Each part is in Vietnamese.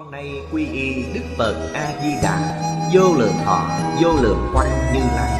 Con nay quy y Đức Phật A Di Đà, vô lượng thọ, vô lượng quang Như Lai.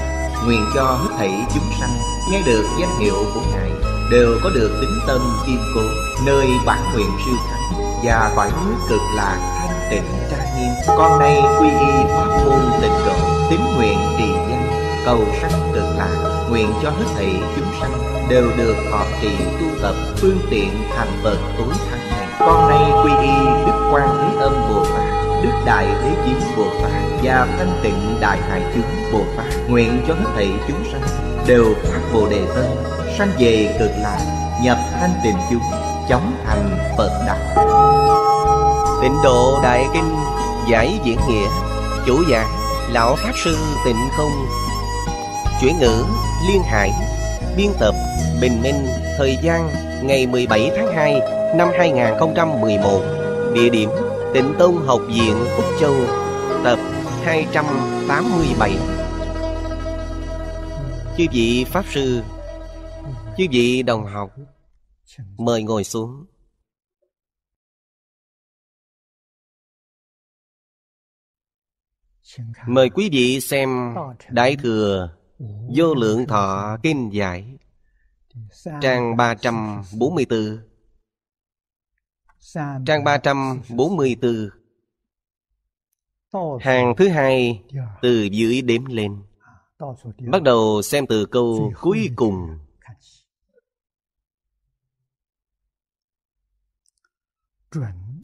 Nguyện cho hết thảy chúng sanh nghe được danh hiệu của Ngài đều có được tín tâm kiên cố, nơi bản nguyện siêu thắng và cõi nước cực lạc thanh tịnh trang nghiêm. Con nay quy y pháp môn Tịnh Độ, tín nguyện trì danh, cầu sanh cực lạc. Nguyện cho hết thảy chúng sanh đều được thọ trì tu tập phương tiện thành Phật tối thắng này. Con nay quy y Đức Quan Thế Âm Bồ Tát, Đức Đại Thế Chí Bồ Tát và Thanh Tịnh Đại Hải Chúng Bồ Tát. Nguyện cho hết thảy chúng sanh đều phát Bồ Đề Tâm, sanh về cực lạc, nhập thanh tịnh chúng, chóng thành Phật đạo. Tịnh Độ Đại Kinh Giải Diễn Nghĩa. Chủ giảng Lão Pháp Sư Tịnh Không. Chuyển ngữ Liên Hải. Biên tập Bình Minh. Thời gian ngày 17 tháng 2 năm 2011. Địa điểm Tịnh Tông Học Viện Úc Châu. Tập 287. Chư vị Pháp Sư, chư vị đồng học, mời ngồi xuống. Mời quý vị xem Đại Thừa Vô Lượng Thọ Kinh Giải, trang 344. Trang 344, hàng thứ hai từ dưới đếm lên. Bắt đầu xem từ câu cuối cùng.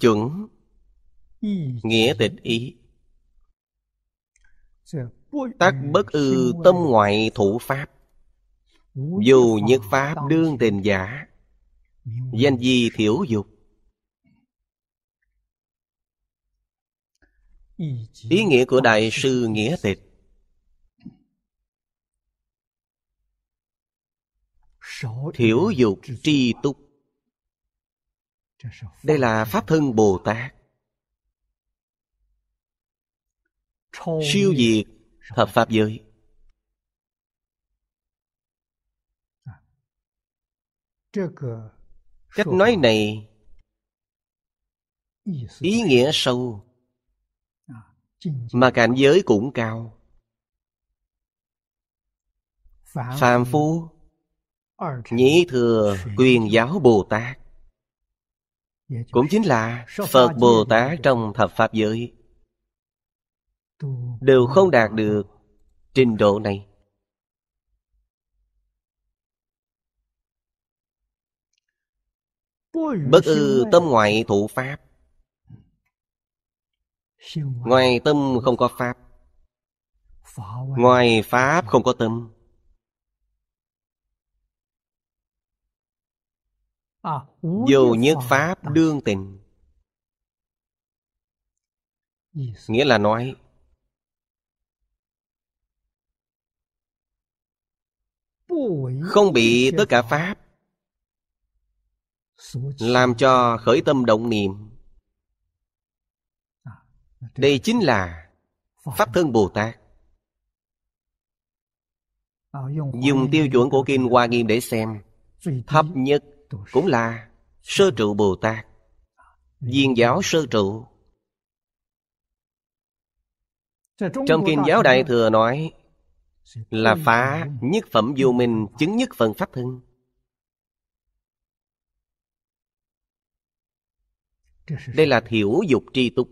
Chuẩn nghĩa tịch ý, tắc bất ư tâm ngoại thủ pháp, dù nhất pháp đương tình giả, danh di thiểu dục. Ý nghĩa của Đại sư Nghĩa Tịch thiểu dục tri túc, đây là pháp thân Bồ Tát siêu diệt thập pháp giới. Cách nói này ý nghĩa sâu, mà cảnh giới cũng cao. Phàm phu nhĩ thừa quyền giáo Bồ Tát cũng chính là Phật Bồ Tát trong thập pháp giới đều không đạt được trình độ này. Bất ư tâm ngoại thủ pháp, ngoài tâm không có pháp, ngoài pháp không có tâm. Vô nhất pháp đương tình, nghĩa là nói không bị tất cả pháp làm cho khởi tâm động niệm. Đây chính là pháp thân Bồ Tát. Dùng tiêu chuẩn của Kinh Hoa Nghiêm để xem, thấp nhất cũng là Sơ Trụ Bồ Tát, Viên Giáo Sơ Trụ. Trong Kinh Giáo Đại Thừa nói là phá nhất phẩm vô minh, chứng nhất phần pháp thân. Đây là thiểu dục tri túc.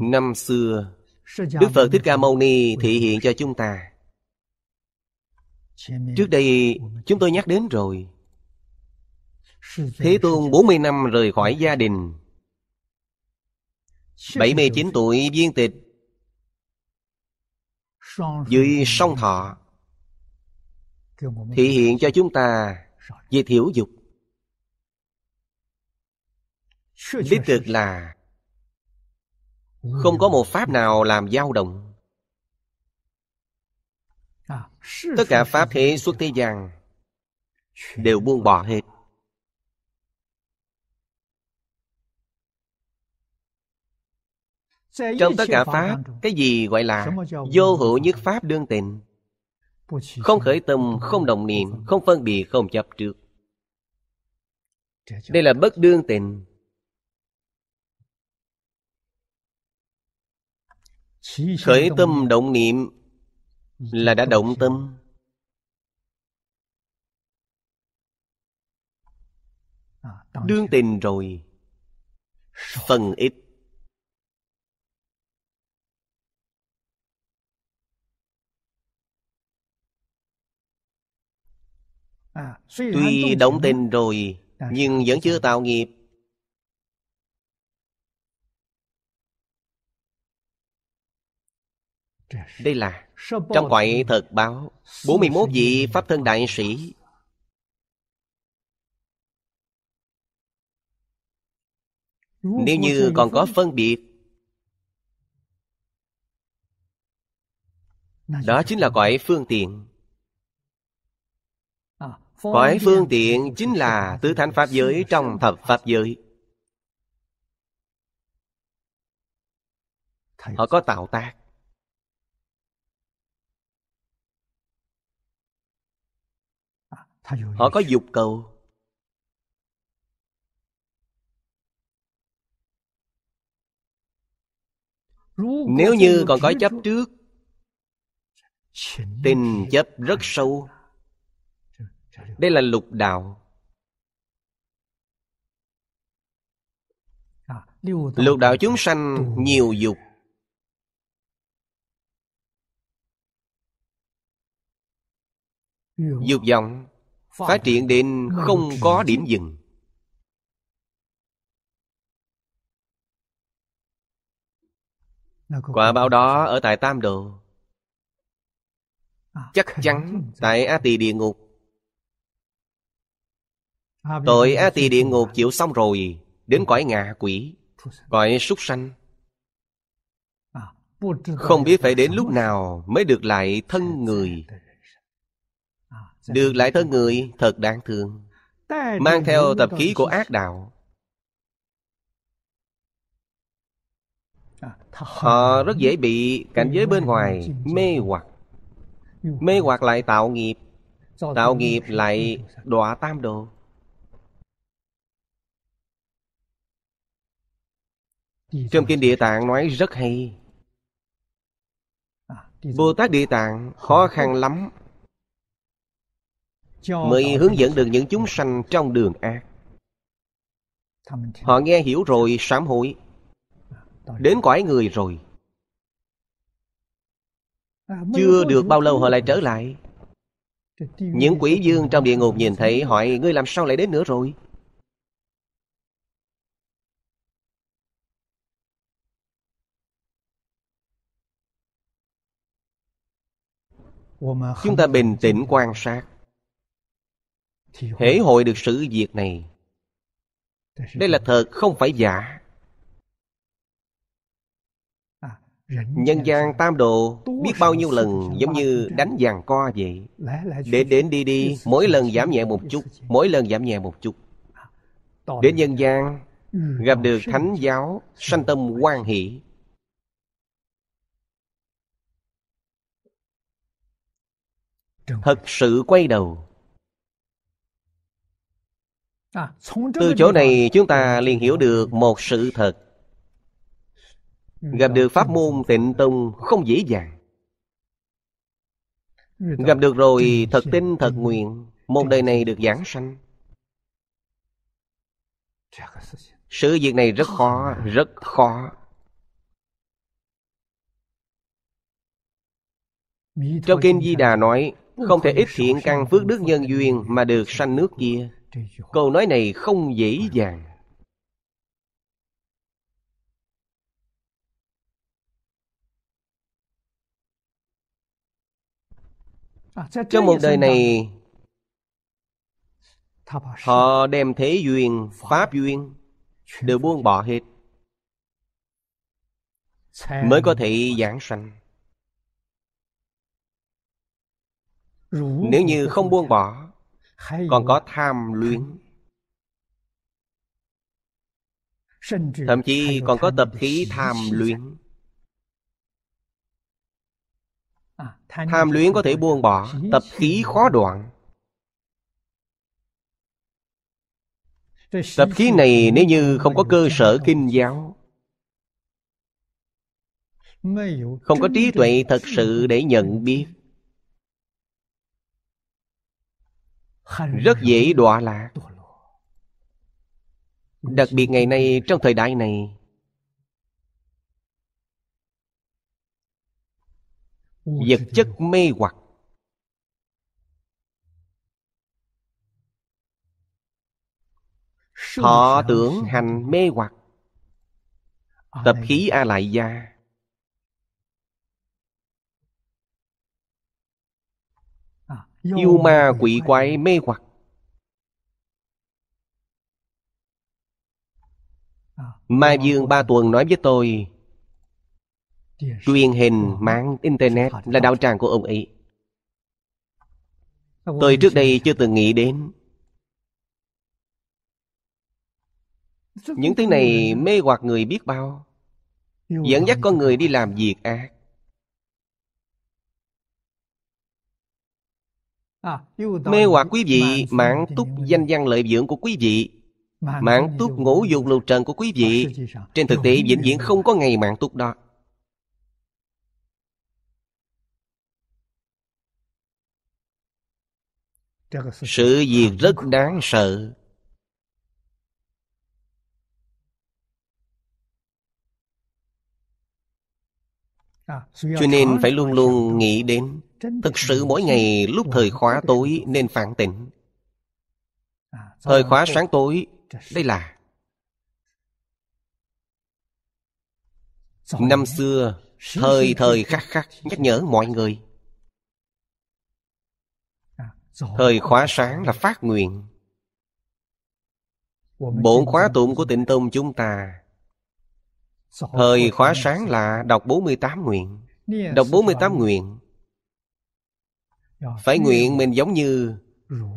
Năm xưa, Đức Phật Thích Ca Mâu Ni thị hiện cho chúng ta. Trước đây chúng tôi nhắc đến rồi, Thế Tôn 40 năm rời khỏi gia đình, 79 tuổi viên tịch, dưới song thọ, thị hiện cho chúng ta về thiểu dục. Đích thực là không có một pháp nào làm dao động. Tất cả pháp thế xuất thế gian đều buông bỏ hết. Trong tất cả pháp, cái gì gọi là vô hữu nhất pháp đương tình? Không khởi tâm, không đồng niệm, không phân biệt, không chấp trước. Đây là bất đương tịnh. Khởi tâm động niệm là đã động tâm. Đương tình rồi, phần ít. Tuy động tình rồi, nhưng vẫn chưa tạo nghiệp. Đây là trong quậy thật báo 41 vị Pháp Thân Đại Sĩ. Nếu như còn có phân biệt, đó chính là cõi phương tiện. Cõi phương tiện chính là tứ thánh pháp giới trong thập pháp giới. Họ có tạo tác. Họ có dục cầu. Nếu như còn có chấp trước, tình chấp rất sâu. Đây là lục đạo. Lục đạo chúng sanh nhiều dục. Dục vọng phát triển đến không có điểm dừng. Quả báo đó ở tại Tam Độ, chắc chắn tại A Tỳ Địa Ngục. Tội A Tỳ Địa Ngục chịu xong rồi, đến cõi ngạ quỷ, cõi súc sanh. Không biết phải đến lúc nào mới được lại thân người. Được lại thân người thật đáng thương. Mang theo tập khí của ác đạo, họ rất dễ bị cảnh giới bên ngoài mê hoặc. Mê hoặc lại tạo nghiệp. Tạo nghiệp lại đọa Tam Độ. Trong kinh Địa Tạng nói rất hay. Bồ Tát Địa Tạng khó khăn lắm mới hướng dẫn được những chúng sanh trong đường ác. Họ nghe hiểu rồi sám hối, đến cõi người rồi. Chưa được bao lâu họ lại trở lại. Những quỷ vương trong địa ngục nhìn thấy hỏi: ngươi làm sao lại đến nữa rồi? Chúng ta bình tĩnh quan sát, thể hội được sự việc này. Đây là thật, không phải giả. Nhân gian Tam Độ biết bao nhiêu lần giống như đánh giằng co vậy. Để đến đi đi, mỗi lần giảm nhẹ một chút, mỗi lần giảm nhẹ một chút. Đến nhân gian, gặp được Thánh giáo, sanh tâm hoan hỷ. Thật sự quay đầu. Từ chỗ này chúng ta liền hiểu được một sự thật. Gặp được pháp môn Tịnh Tông không dễ dàng. Gặp được rồi thật tin thật nguyện, một đời này được giảng sanh. Sự việc này rất khó, rất khó. Trong kinh Di Đà nói: không thể ít thiện căn phước đức nhân duyên mà được sanh nước kia. Câu nói này không dễ dàng. Trong một đời này, họ đem thế duyên, pháp duyên đều buông bỏ hết, mới có thể giảng sanh. Nếu như không buông bỏ, còn có tham luyến, thậm chí còn có tập khí tham luyến, Tham luyến có thể buông bỏ, tập khí khó đoạn. Tập khí này nếu như không có cơ sở kinh giáo, không có trí tuệ thật sự để nhận biết, rất dễ đọa lạc. Đặc biệt ngày nay, trong thời đại này, vật chất mê hoặc, thọ tưởng hành mê hoặc, tập khí A Lại Gia, yêu ma quỷ quái mê hoặc, Ma Dương 3 tuần nói với tôi, truyền hình, mạng internet là đạo tràng của ông ấy. Tôi trước đây chưa từng nghĩ đến. Những thứ này mê hoặc người biết bao, dẫn dắt con người đi làm việc ác. Mê hoặc quý vị, mãn túc danh văn lợi dưỡng của quý vị, mãn túc ngũ dục lục trần của quý vị. Trên thực tế vĩnh viễn không có ngày mãn túc đó. Sự việc rất đáng sợ. Cho nên phải luôn luôn nghĩ đến. Thực sự mỗi ngày lúc thời khóa tối nên phản tỉnh. Thời khóa sáng tối, đây là năm xưa thời thời khắc khắc nhắc nhở mọi người. Thời khóa sáng là phát nguyện. Bổn khóa tụng của Tịnh Tông chúng ta, thời khóa sáng là đọc 48 nguyện. Đọc 48 nguyện, phải nguyện mình giống như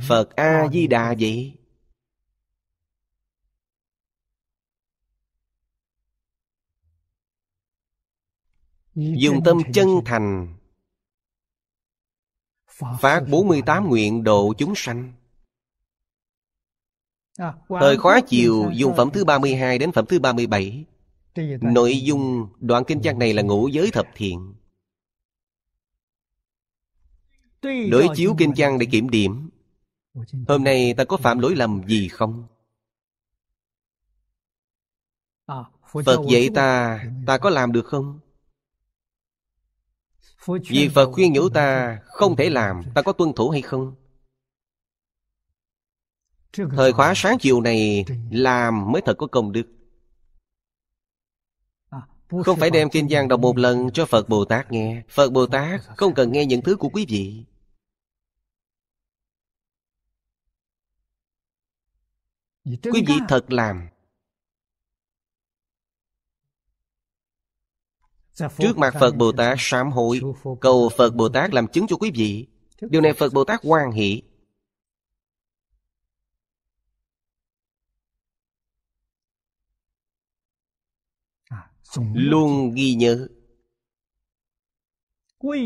Phật A Di Đà vậy. Dùng tâm chân thành phát 48 nguyện độ chúng sanh. Thời khóa chiều dùng phẩm thứ 32 đến phẩm thứ 37. Nội dung đoạn kinh văn này là ngũ giới thập thiện. Đối chiếu kinh văn để kiểm điểm, hôm nay ta có phạm lỗi lầm gì không? Phật dạy ta, ta có làm được không? Vì Phật khuyên nhủ ta không thể làm, ta có tuân thủ hay không? Thời khóa sáng chiều này làm mới thật có công đức. Không phải đem kinh văn đọc một lần cho Phật Bồ Tát nghe. Phật Bồ Tát không cần nghe những thứ của quý vị. Quý vị thật làm. Trước mặt Phật Bồ Tát sám hối, cầu Phật Bồ Tát làm chứng cho quý vị. Điều này Phật Bồ Tát hoan hỷ. Luôn ghi nhớ.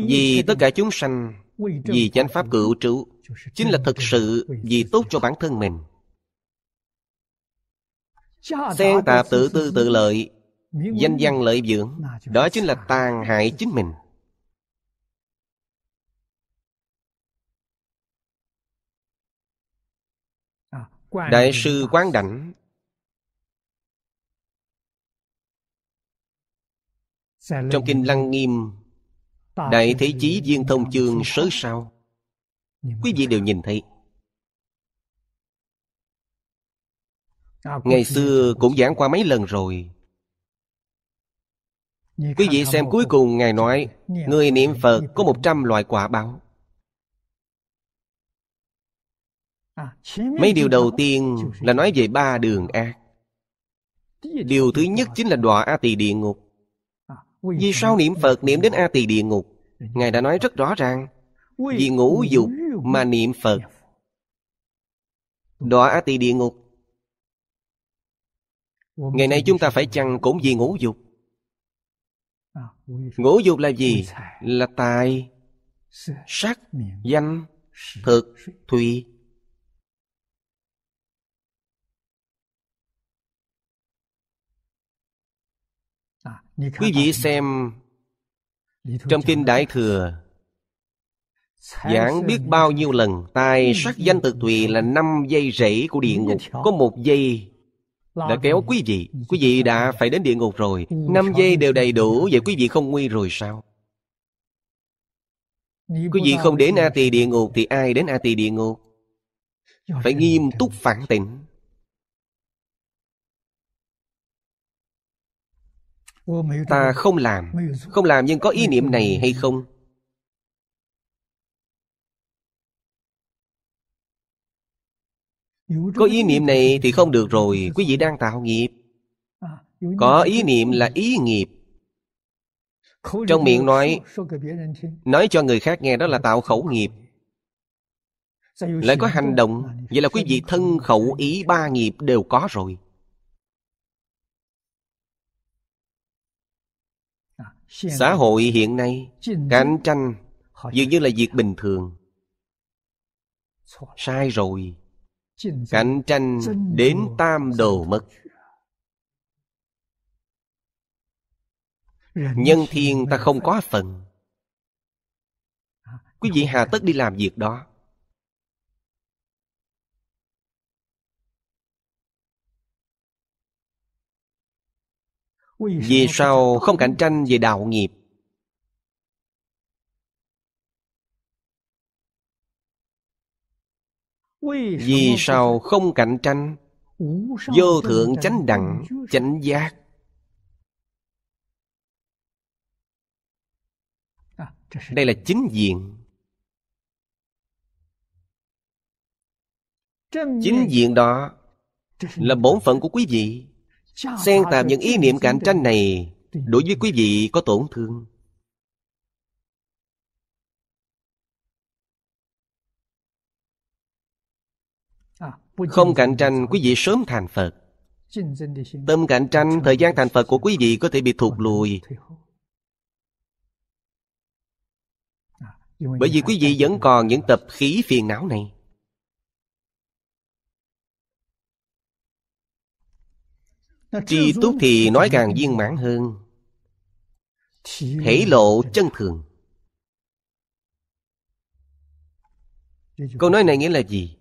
Vì tất cả chúng sanh, vì chánh pháp cửu trụ, chính là thực sự vì tốt cho bản thân mình. Xen tạp tự tư tự lợi, danh văn lợi dưỡng, đó chính là tàn hại chính mình. Đại sư Quán Đảnh trong kinh Lăng Nghiêm Đại Thế Chí Viên Thông chương sớ sao, quý vị đều nhìn thấy. Ngày xưa cũng giảng qua mấy lần rồi. Quý vị xem cuối cùng Ngài nói, người niệm Phật có 100 loại quả báo. Mấy điều đầu tiên là nói về 3 đường ác. Điều thứ nhất chính là đọa A Tỳ địa ngục. Vì sao niệm Phật niệm đến A Tỳ địa ngục? Ngài đã nói rất rõ ràng. Vì ngũ dục mà niệm Phật, đọa A Tỳ địa ngục. Ngày nay chúng ta phải chăng cũng vì ngũ dục? Ngũ dục là gì? Là tài, sắc, danh, thực, thùy. Quý vị xem trong Kinh Đại Thừa giảng biết bao nhiêu lần tai sắc danh thực thùy là 5 dây rễ của địa ngục. Có 1 dây đã kéo quý vị đã phải đến địa ngục rồi. 5 dây đều đầy đủ, vậy quý vị không nguy rồi sao? Quý vị không đến A Tỳ địa ngục thì ai đến A Tỳ địa ngục? Phải nghiêm túc phản tỉnh. Ta không làm nhưng có ý niệm này hay không? Có ý niệm này thì không được rồi, quý vị đang tạo nghiệp. Có ý niệm là ý nghiệp. Trong miệng nói cho người khác nghe, đó là tạo khẩu nghiệp. Lại có hành động, vậy là quý vị thân khẩu ý 3 nghiệp đều có rồi. Xã hội hiện nay cạnh tranh dường như là việc bình thường. Sai rồi. Cạnh tranh đến tam đồ mất. Nhân thiên ta không có phần. Quý vị hà tất đi làm việc đó. Vì sao không cạnh tranh về đạo nghiệp? Vì sao không cạnh tranh vô thượng chánh đẳng, chánh giác? Đây là chính diện. Chính diện đó là bổn phận của quý vị. Xen tạp những ý niệm cạnh tranh này đối với quý vị có tổn thương. Không cạnh tranh, quý vị sớm thành Phật. Tâm cạnh tranh, thời gian thành Phật của quý vị có thể bị thụt lùi. Bởi vì quý vị vẫn còn những tập khí phiền não này. Tri túc thì nói càng viên mãn hơn, thể lộ chân thường. Câu nói này nghĩa là gì?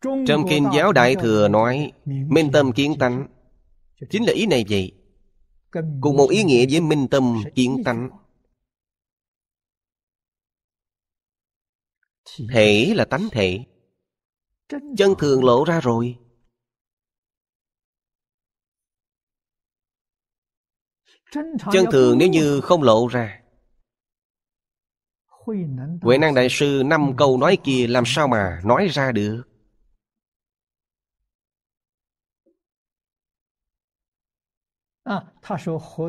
Trong Kinh Giáo Đại Thừa nói minh tâm kiến tánh, chính là ý này vậy. Cùng một ý nghĩa với minh tâm kiến tánh. Thể là tánh thể, chân thường lộ ra rồi. Chân thường nếu như không lộ ra, Huệ Năng Đại Sư 5 câu nói kia làm sao mà nói ra được?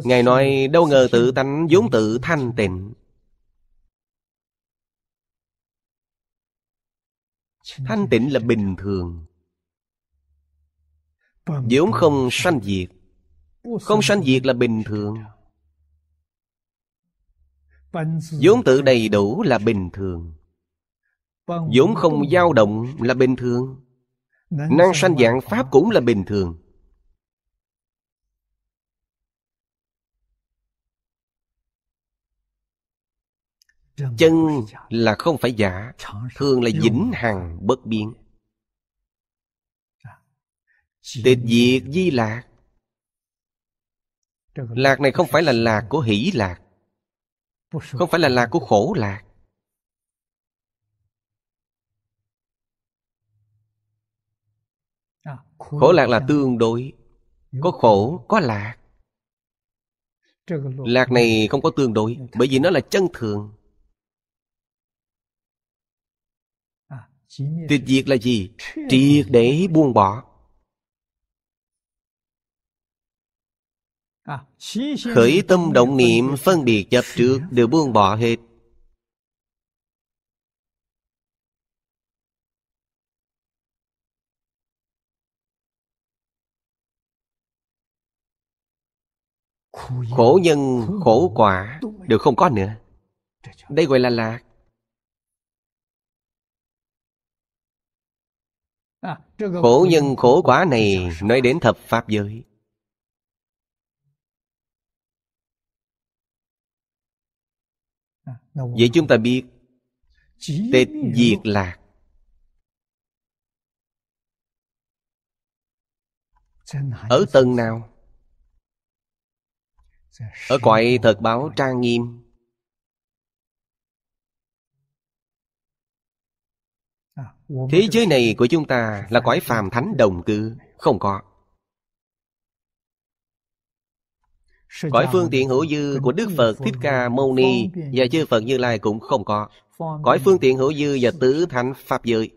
Ngài nói đâu ngờ tự tánh vốn tự thanh tịnh. Thanh tịnh là bình thường, vốn không sanh diệt. Không sanh diệt là bình thường, vốn tự đầy đủ là bình thường, vốn không dao động là bình thường, năng sanh vạn pháp cũng là bình thường. Chân là không phải giả, thường là vĩnh hằng bất biến. Tịch diệt di lạc. Lạc này không phải là lạc của hỷ lạc, không phải là lạc của khổ lạc. Khổ lạc là tương đối, có khổ, có lạc. Lạc này không có tương đối, bởi vì nó là chân thường. Tịch diệt là gì? Triệt để buông bỏ. Khởi tâm động niệm, phân biệt chấp trước đều buông bỏ hết. Khổ nhân, khổ quả đều không có nữa. Đây gọi là lạc. Khổ nhân khổ quả này nói đến thập pháp giới. Vậy chúng ta biết tịch diệt lạc ở tầng nào? Ở cõi thật báo trang nghiêm, thế giới này của chúng ta là cõi phàm thánh đồng cư, không có. Cõi phương tiện hữu dư của Đức Phật Thích Ca Mâu Ni và chư Phật Như Lai cũng không có. Cõi phương tiện hữu dư và tứ thánh pháp giới.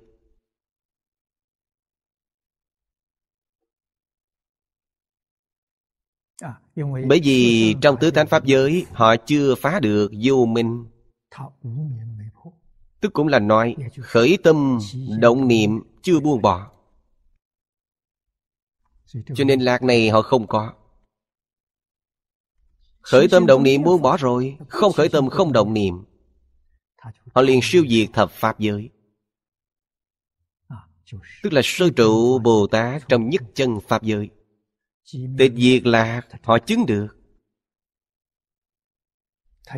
Bởi vì trong tứ thánh pháp giới họ chưa phá được vô minh, tức cũng là nói khởi tâm động niệm chưa buông bỏ, cho nên lạc này họ không có. Khởi tâm động niệm buông bỏ rồi, không khởi tâm không động niệm, họ liền siêu diệt thập pháp giới, tức là sơ trụ Bồ Tát trong nhất chân pháp giới. Tịch diệt lạc họ chứng được,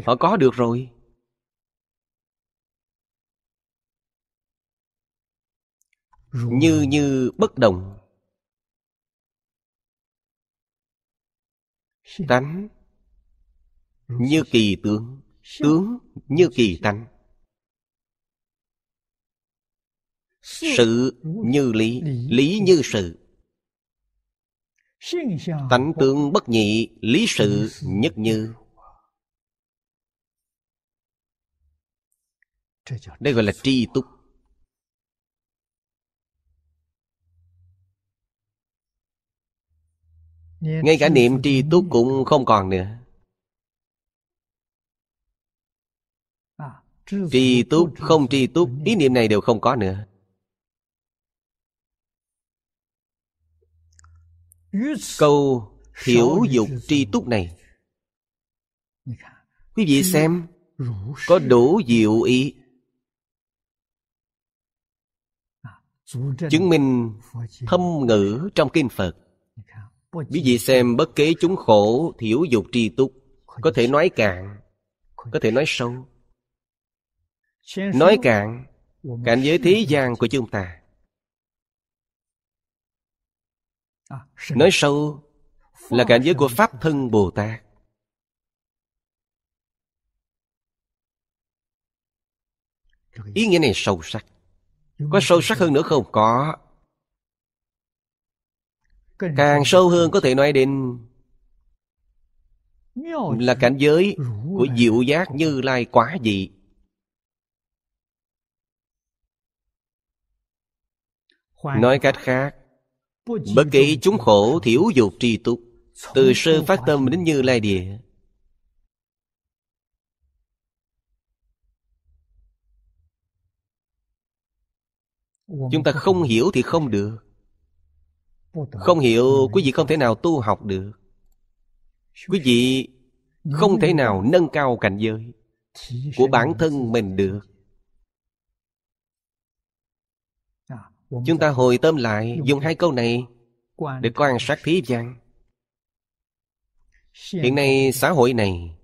họ có được rồi. Như như bất động, tánh như kỳ tướng, tướng như kỳ tánh, sự như lý, lý như sự. Tánh tướng bất nhị, lý sự nhất như. Đây gọi là tri túc. Ngay cả niệm tri túc cũng không còn nữa. Tri túc, không tri túc, ý niệm này đều không có nữa. Câu thiểu dục tri túc này, quý vị xem có đủ diệu ý, chứng minh thâm ngữ trong kinh Phật. Quý vị xem bất kế chúng khổ thiểu dục tri túc, có thể nói cạn, có thể nói sâu. Nói cạn cảnh giới thế gian của chúng ta, nói sâu là cảnh giới của Pháp Thân Bồ Tát. Ý nghĩa này sâu sắc. Có sâu sắc hơn nữa không? Có. Càng sâu hơn có thể nói đến là cảnh giới của diệu giác Như Lai quả dị. Nói cách khác, bất kỳ chúng khổ thiểu dục tri túc, từ sơ phát tâm đến Như Lai địa, chúng ta không hiểu thì không được. Không hiểu quý vị không thể nào tu học được, quý vị không thể nào nâng cao cảnh giới của bản thân mình được. Chúng ta hồi tâm lại, dùng hai câu này để quan sát thế gian. Hiện nay xã hội này,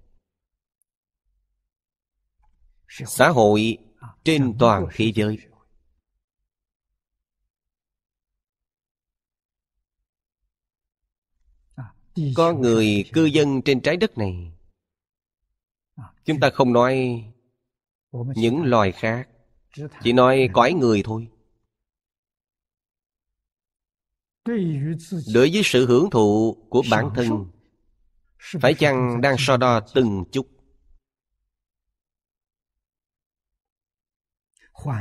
xã hội trên toàn thế giới, có người cư dân trên trái đất này, chúng ta không nói những loài khác, chỉ nói cõi người thôi. Đối với sự hưởng thụ của bản thân, phải chăng đang so đo từng chút,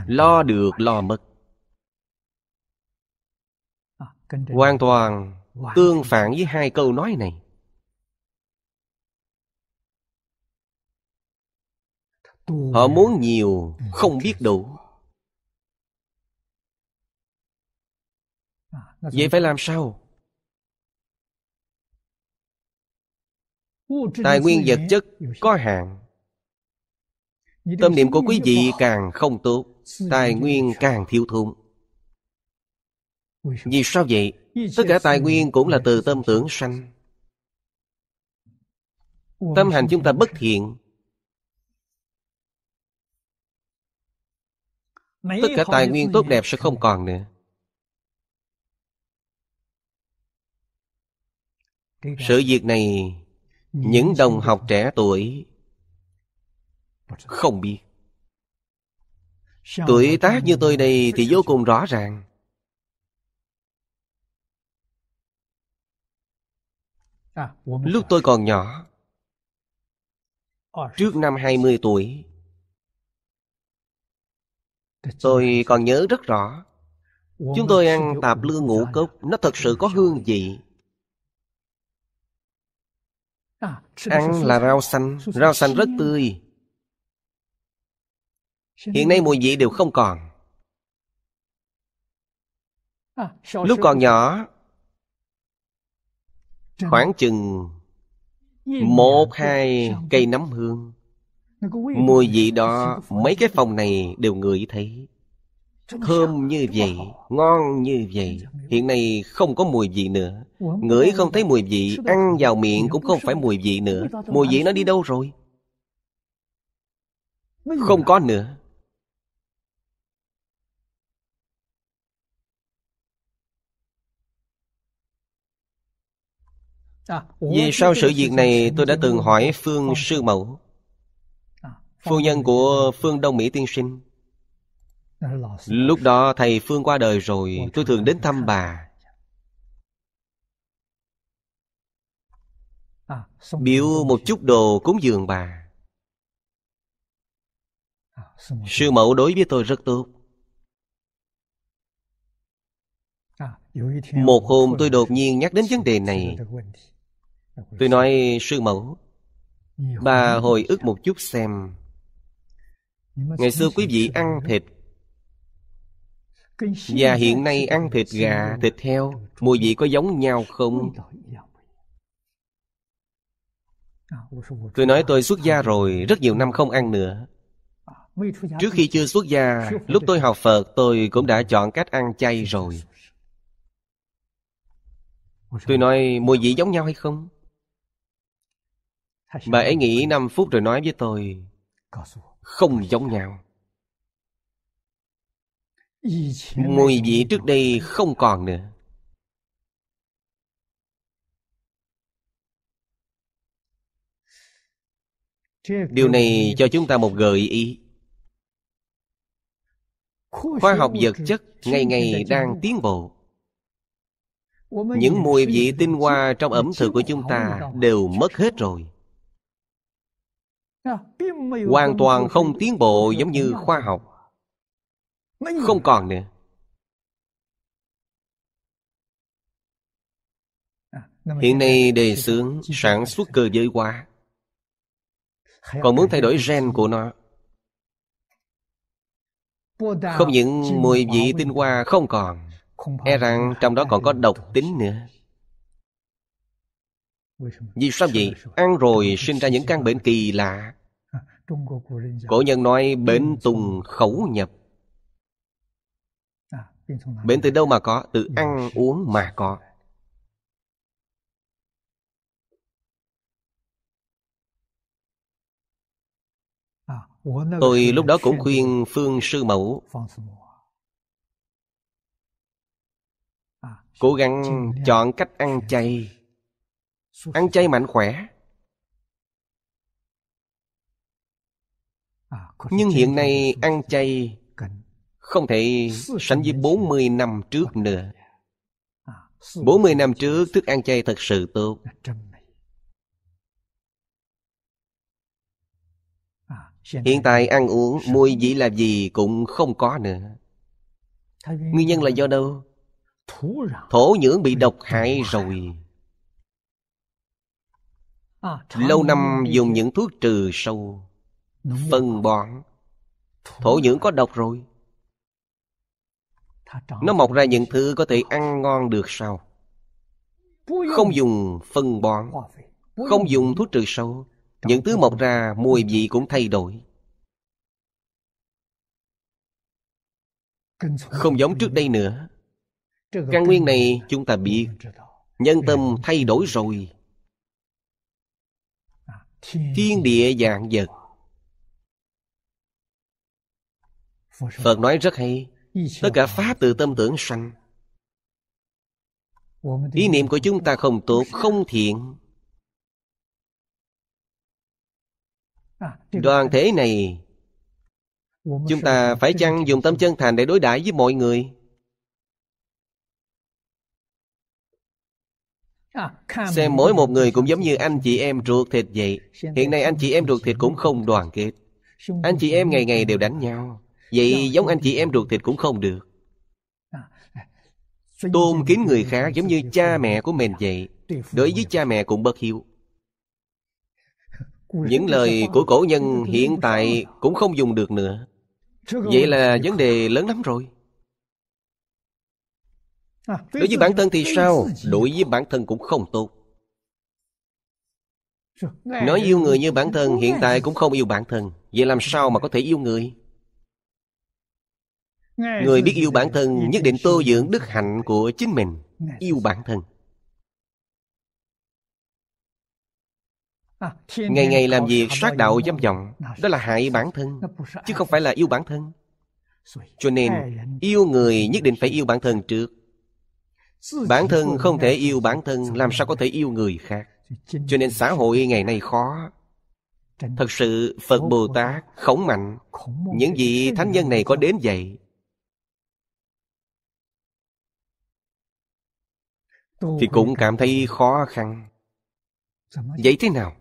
lo được lo mất, hoàn toàn tương phản với hai câu nói này. Họ muốn nhiều không biết đủ. Vậy phải làm sao? Tài nguyên vật chất có hạn, Tâm niệm của quý vị càng không tốt, tài nguyên càng thiếu thốn. Vì sao vậy? Tất cả tài nguyên cũng là từ tâm tưởng sanh. Tâm hành chúng ta bất thiện, tất cả tài nguyên tốt đẹp sẽ không còn nữa. Sự việc này những đồng học trẻ tuổi không biết. Tuổi tác như tôi đây thì vô cùng rõ ràng. Lúc tôi còn nhỏ, trước năm 20 tuổi, tôi còn nhớ rất rõ. Chúng tôi ăn tạp lương ngũ cốc, nó thật sự có hương vị. Ăn là rau xanh rất tươi. Hiện nay mùi vị đều không còn. Lúc còn nhỏ, khoảng chừng 1-2 cây nấm hương, mùi vị đó mấy cái phòng này đều ngửi thấy. Thơm như vậy, ngon như vậy. Hiện nay không có mùi vị nữa. Ngửi không thấy mùi vị, ăn vào miệng cũng không phải mùi vị nữa. Mùi vị nó đi đâu rồi? Không có nữa. Vì sao sự việc này tôi đã từng hỏi Phương Sư Mẫu, phu nhân của Phương Đông Mỹ Tiên Sinh. Lúc đó thầy Phương qua đời rồi, tôi thường đến thăm bà. Biếu một chút đồ cúng dường bà. Sư Mẫu đối với tôi rất tốt. Một hôm tôi đột nhiên nhắc đến vấn đề này. Tôi nói, Sư Mẫu, bà hồi ức một chút xem. Ngày xưa quý vị ăn thịt, và hiện nay ăn thịt gà, thịt heo, mùi vị có giống nhau không? Tôi nói tôi xuất gia rồi, rất nhiều năm không ăn nữa. Trước khi chưa xuất gia, lúc tôi học Phật, tôi cũng đã chọn cách ăn chay rồi. Tôi nói, mùi vị giống nhau hay không? Bà ấy nghĩ 5 phút rồi nói với tôi, không giống nhau. Mùi vị trước đây không còn nữa. Điều này cho chúng ta một gợi ý. Khoa học vật chất ngày ngày đang tiến bộ. Những mùi vị tinh hoa trong ẩm thực của chúng ta đều mất hết rồi. Hoàn toàn không tiến bộ giống như khoa học. Không còn nữa. Hiện nay đề xướng sản xuất cơ giới hóa, còn muốn thay đổi gen của nó. Không những mùi vị tinh hoa không còn, e rằng trong đó còn có độc tính nữa. Vì sao vậy? Ăn rồi sinh ra những căn bệnh kỳ lạ. Cổ nhân nói bệnh tùng khẩu nhập. Bệnh từ đâu mà có? Từ ăn uống mà có. Tôi lúc đó cũng khuyên Phương Sư Mẫu cố gắng chọn cách ăn chay. Ăn chay mạnh khỏe. Nhưng hiện nay ăn chay không thể sánh với 40 năm trước nữa. 40 năm trước thức ăn chay thật sự tốt. Hiện tại ăn uống mùi vị là gì cũng không có nữa. Nguyên nhân là do đâu? Thổ nhưỡng bị độc hại rồi. Lâu năm dùng những thuốc trừ sâu, phân bón, thổ nhưỡng có độc rồi. Nó mọc ra những thứ có thể ăn ngon được sao? Không dùng phân bón, không dùng thuốc trừ sâu, những thứ mọc ra mùi vị cũng thay đổi. không giống trước đây nữa. Căn nguyên này chúng ta biết, nhân tâm thay đổi rồi. Thiên địa vạn vật, Phật nói rất hay, tất cả pháp từ tâm tưởng sanh. Ý niệm của chúng ta không tốt, không thiện, đoàn thể này chúng ta phải chăng dùng tâm chân thành để đối đãi với mọi người? Xem mỗi một người cũng giống như anh chị em ruột thịt vậy. Hiện nay anh chị em ruột thịt cũng không đoàn kết, anh chị em ngày ngày đều đánh nhau. Vậy giống anh chị em ruột thịt cũng không được. Tôn kính người khác giống như cha mẹ của mình vậy, đối với cha mẹ cũng bất hiếu. Những lời của cổ nhân hiện tại cũng không dùng được nữa. Vậy là vấn đề lớn lắm rồi. Đối với bản thân thì sao? Đối với bản thân cũng không tốt. Nói yêu người như bản thân, hiện tại cũng không yêu bản thân. Vậy làm sao mà có thể yêu người? Người biết yêu bản thân nhất định tô dưỡng đức hạnh của chính mình. Yêu bản thân, ngày ngày làm việc sát đạo dâm vọng, đó là hại bản thân, chứ không phải là yêu bản thân. Cho nên yêu người nhất định phải yêu bản thân trước. Bản thân không thể yêu bản thân, làm sao có thể yêu người khác? Cho nên xã hội ngày nay khó. Thật sự Phật Bồ Tát, Khổng Mạnh, những vị thánh nhân này có đến vậy, thì cũng cảm thấy khó khăn. Vậy thế nào?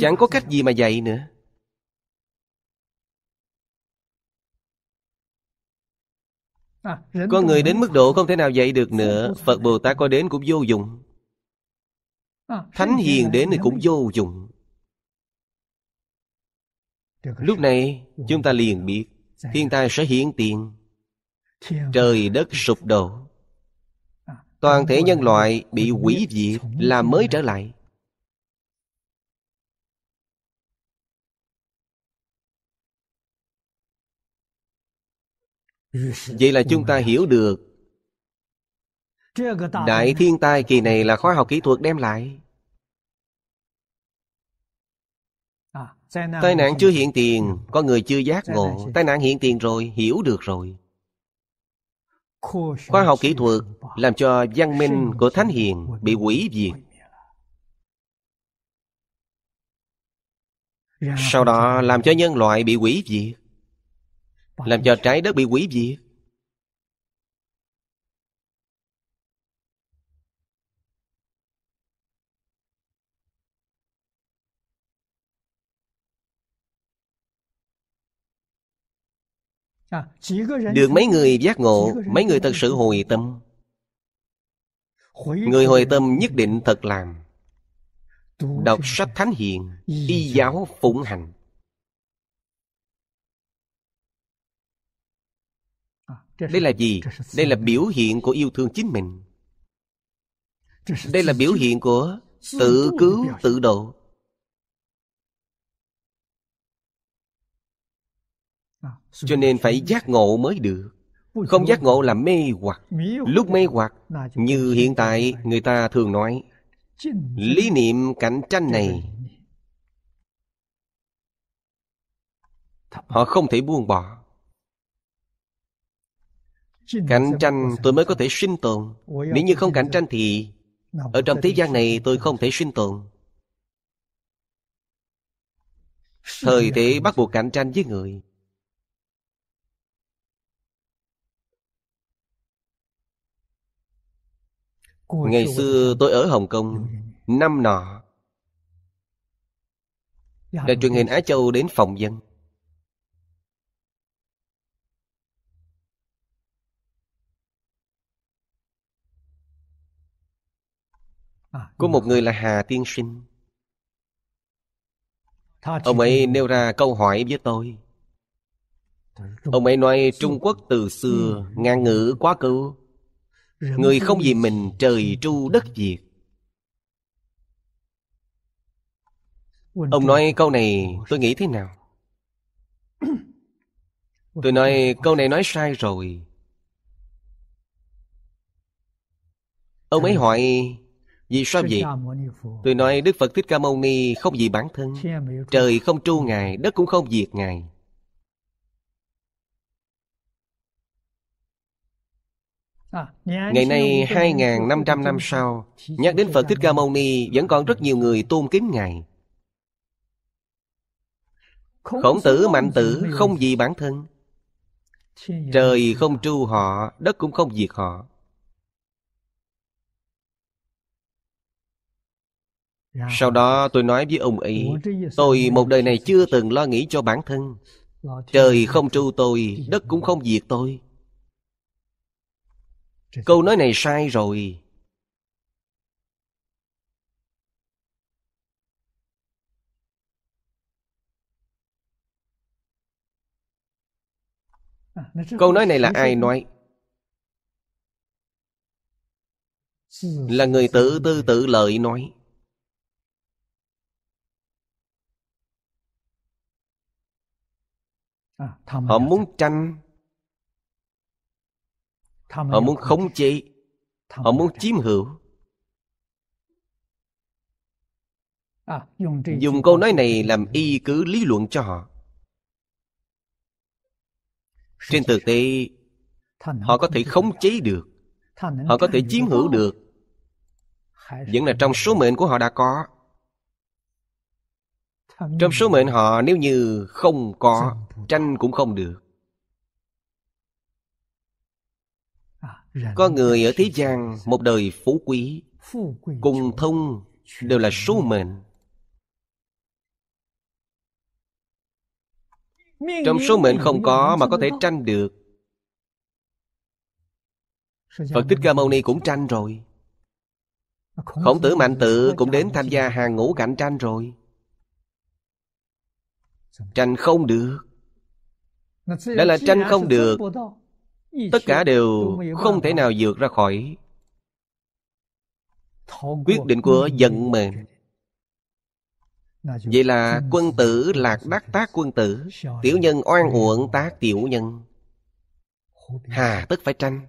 Chẳng có cách gì mà dạy nữa. Có người đến mức độ không thể nào dạy được nữa, Phật Bồ Tát có đến cũng vô dụng, thánh hiền đến thì cũng vô dụng. Lúc này chúng ta liền biết thiên tai sẽ hiện tiền, trời đất sụp đổ, toàn thể nhân loại bị hủy diệt, làm mới trở lại. Vậy là chúng ta hiểu được đại thiên tai kỳ này là khoa học kỹ thuật đem lại. Tai nạn chưa hiện tiền, có người chưa giác ngộ. Tai nạn hiện tiền rồi, hiểu được rồi. Khoa học kỹ thuật làm cho văn minh của thánh hiền bị hủy diệt. Sau đó làm cho nhân loại bị hủy diệt, làm cho trái đất bị hủy diệt. Được mấy người giác ngộ, mấy người thật sự hồi tâm. Người hồi tâm nhất định thật làm, đọc sách thánh hiền, y giáo phụng hành. Đây là gì? Đây là biểu hiện của yêu thương chính mình. Đây là biểu hiện của tự cứu tự độ. Cho nên phải giác ngộ mới được. Không giác ngộ là mê hoặc. Lúc mê hoặc, như hiện tại người ta thường nói, lý niệm cạnh tranh này họ không thể buông bỏ. Cạnh tranh tôi mới có thể sinh tồn. Nếu như không cạnh tranh thì ở trong thế gian này tôi không thể sinh tồn. Thời thế bắt buộc cạnh tranh với người. Ngày xưa tôi ở Hồng Kông, năm nọ đài truyền hình Á Châu đến phỏng vấn. Có một người là Hà Tiên Sinh. Ông ấy nêu ra câu hỏi với tôi. Ông ấy nói Trung Quốc từ xưa ngạn ngữ quá cũ, người không vì mình trời tru đất diệt. Ông nói câu này tôi nghĩ thế nào? Tôi nói câu này nói sai rồi. Ông ấy hỏi vì sao vậy? Tôi nói Đức Phật Thích Ca Mâu Ni không vì bản thân, trời không tru Ngài, đất cũng không diệt Ngài. Ngày nay 2.500 năm sau, nhắc đến Phật Thích Ca Mâu Ni vẫn còn rất nhiều người tôn kính Ngài. Khổng Tử, Mạnh Tử không vì bản thân, trời không tru họ, đất cũng không diệt họ. Sau đó tôi nói với ông ấy, tôi một đời này chưa từng lo nghĩ cho bản thân. Trời không tru tôi, đất cũng không diệt tôi. Câu nói này sai rồi. Câu nói này là ai nói? Là người tự tư tự lợi nói. Họ muốn tranh, họ muốn khống chế, họ muốn chiếm hữu. Dùng câu nói này làm y cứ lý luận cho họ. Trên thực tế, họ có thể khống chế được, họ có thể chiếm hữu được, vẫn là trong số mệnh của họ đã có. Trong số mệnh họ nếu như không có, tranh cũng không được. Có người ở thế gian một đời phú quý, cùng thông đều là số mệnh. Trong số mệnh không có mà có thể tranh được. Phật Thích Ca Mâu Ni cũng tranh rồi. Khổng Tử, Mạnh Tử cũng đến tham gia hàng ngũ cạnh tranh rồi. Tranh không được. Đó là tranh không được. Tất cả đều không thể nào vượt ra khỏi quyết định của vận mệnh. Vậy là quân tử lạc đắc tác quân tử, tiểu nhân oan uổng tác tiểu nhân. Hà tất phải tranh.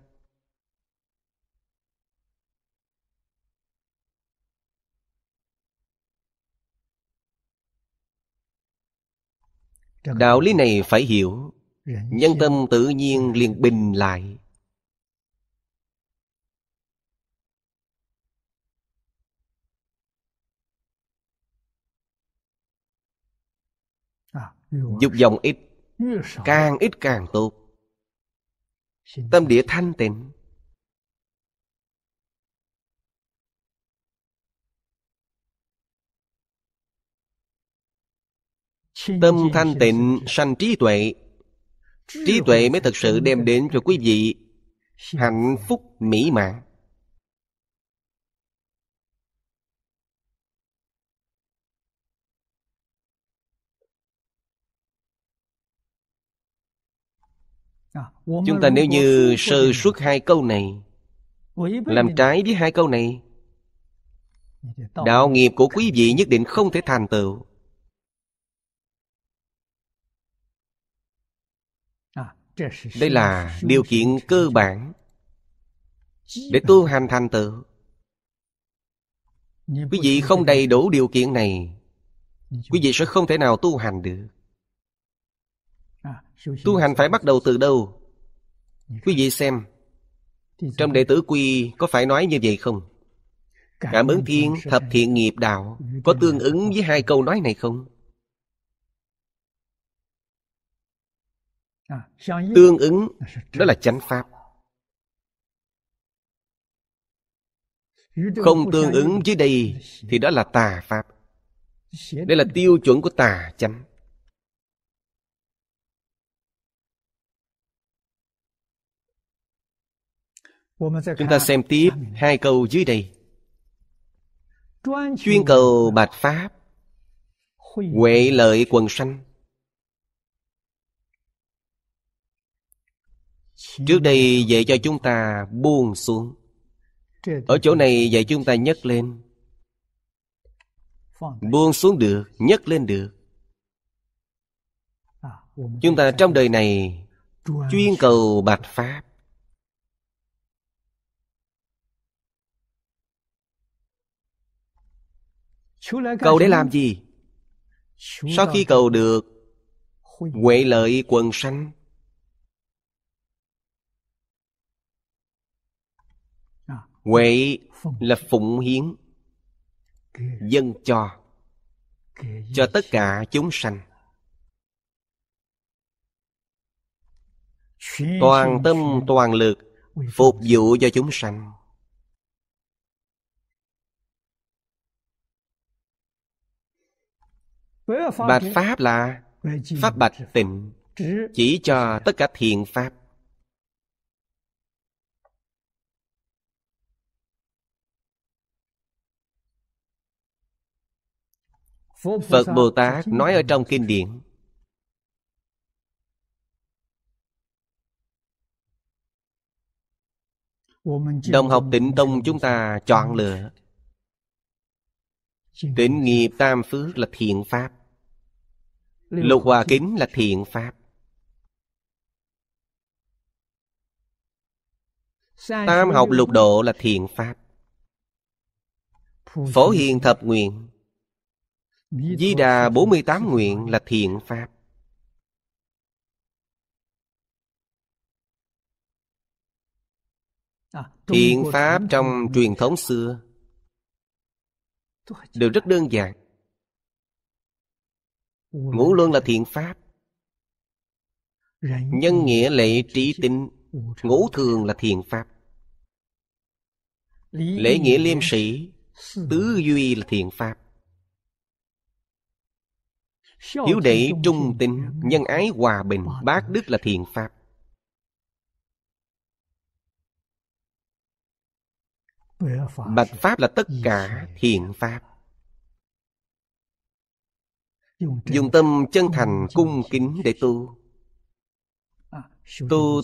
Đạo lý này phải hiểu, nhân tâm tự nhiên liền bình lại. Dục vọng ít, càng ít càng tốt. Tâm địa thanh tịnh. Tâm thanh tịnh sanh trí tuệ. Trí tuệ mới thực sự đem đến cho quý vị hạnh phúc mỹ mãn. Chúng ta nếu như sơ suất hai câu này, làm trái với hai câu này, đạo nghiệp của quý vị nhất định không thể thành tựu. Đây là điều kiện cơ bản để tu hành thành tựu. Quý vị không đầy đủ điều kiện này, quý vị sẽ không thể nào tu hành được. Tu hành phải bắt đầu từ đâu? Quý vị xem, trong Đệ Tử Quy có phải nói như vậy không? Cảm ứng thiên, thập thiện nghiệp đạo, có tương ứng với hai câu nói này không? Tương ứng, đó là chánh pháp. Không tương ứng dưới đây thì đó là tà pháp. Đây là tiêu chuẩn của tà chánh. Chúng ta xem tiếp hai câu dưới đây. Chuyên cầu bạch pháp, huệ lợi quần sanh. Trước đây dạy cho chúng ta buông xuống, ở chỗ này dạy chúng ta nhấc lên. Buông xuống được, nhấc lên được. Chúng ta trong đời này chuyên cầu bạch pháp. Cầu để làm gì? Sau khi cầu được huệ lợi quần sanh, huệ là phụng hiến, dâng cho tất cả chúng sanh. Toàn tâm toàn lực phục vụ cho chúng sanh. Bạch pháp là pháp bạch tịnh, chỉ cho tất cả thiện pháp. Phật Bồ Tát nói ở trong kinh điển, đồng học Tịnh Tông chúng ta chọn lựa Tịnh Nghiệp Tam Phước là thiện pháp, Lục Hòa Kính là thiện pháp, Tam Học Lục Độ là thiện pháp, Phổ Hiền Thập Nguyện, Di Đà 48 nguyện là thiện pháp. Thiện pháp trong truyền thống xưa đều rất đơn giản. Ngũ luân là thiện pháp, nhân nghĩa lệ trí tín ngũ thường là thiện pháp, lễ nghĩa liêm sĩ tứ duy là thiện pháp, hiếu đệ trung tín nhân ái hòa bình bác đức là thiện pháp. Bạch pháp là tất cả thiện pháp. Dùng tâm chân thành cung kính để tu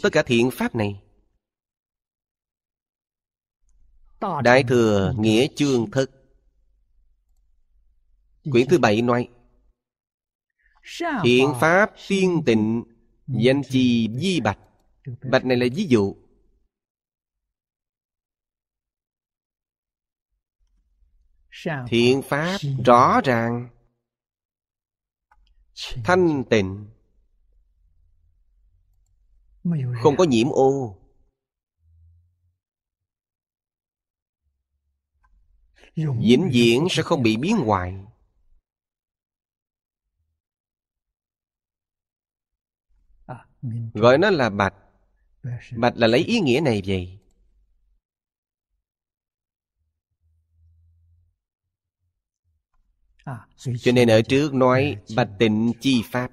tất cả thiện pháp này. Đại Thừa Nghĩa Chương Thức quyển thứ 7 nói: thiện pháp tiên tịnh danh trì di bạch. Bạch này là ví dụ. Thiện pháp rõ ràng, thanh tịnh, không có nhiễm ô. Vĩnh viễn sẽ không bị biến hoại. Gọi nó là bạch. Bạch là lấy ý nghĩa này vậy. Cho nên ở trước nói bạch tịnh chi pháp.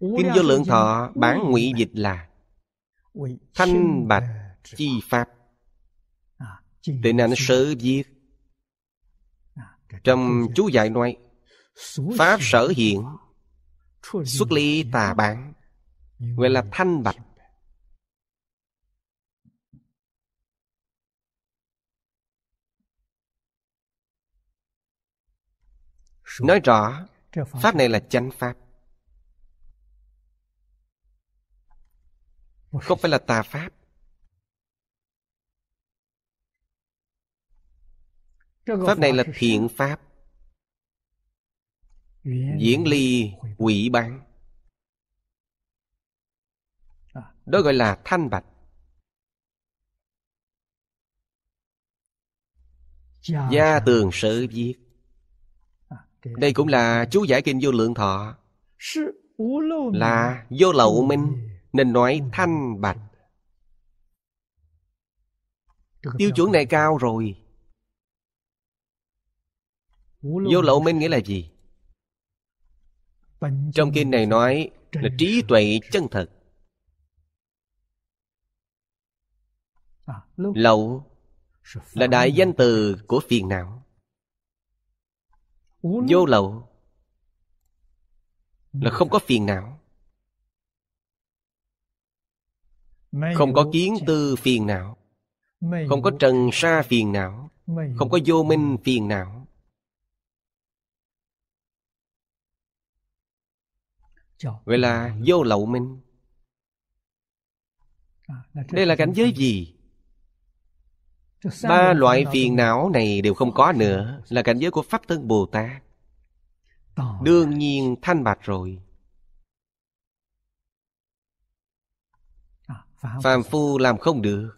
Kinh Vô Lượng Thọ bản ngụy dịch là thanh bạch chi pháp. Tịnh Ảnh Sớ viết trong chú giải nói: pháp sở hiện, xuất ly tà bản, gọi là thanh bạch. Nói rõ, pháp này là chánh pháp, không phải là tà pháp. Pháp này là thiện pháp, diễn ly quỷ bán. Đó gọi là thanh bạch. Gia Tường Sớ viết, đây cũng là chú giải kinh Vô Lượng Thọ, là vô lậu minh nên nói thanh bạch. Tiêu chuẩn này cao rồi. Vô lậu minh nghĩa là gì? Trong kinh này nói là trí tuệ chân thật. Lậu là đại danh từ của phiền não. Vô lậu là không có phiền não, không có kiến tư phiền não, không có trần sa phiền não, không có vô minh phiền não. Vậy là vô lậu minh. Đây là cảnh giới gì? Ba loại phiền não này đều không có nữa, là cảnh giới của Pháp Thân Bồ Tát. Đương nhiên thanh bạch rồi. Phàm phu làm không được.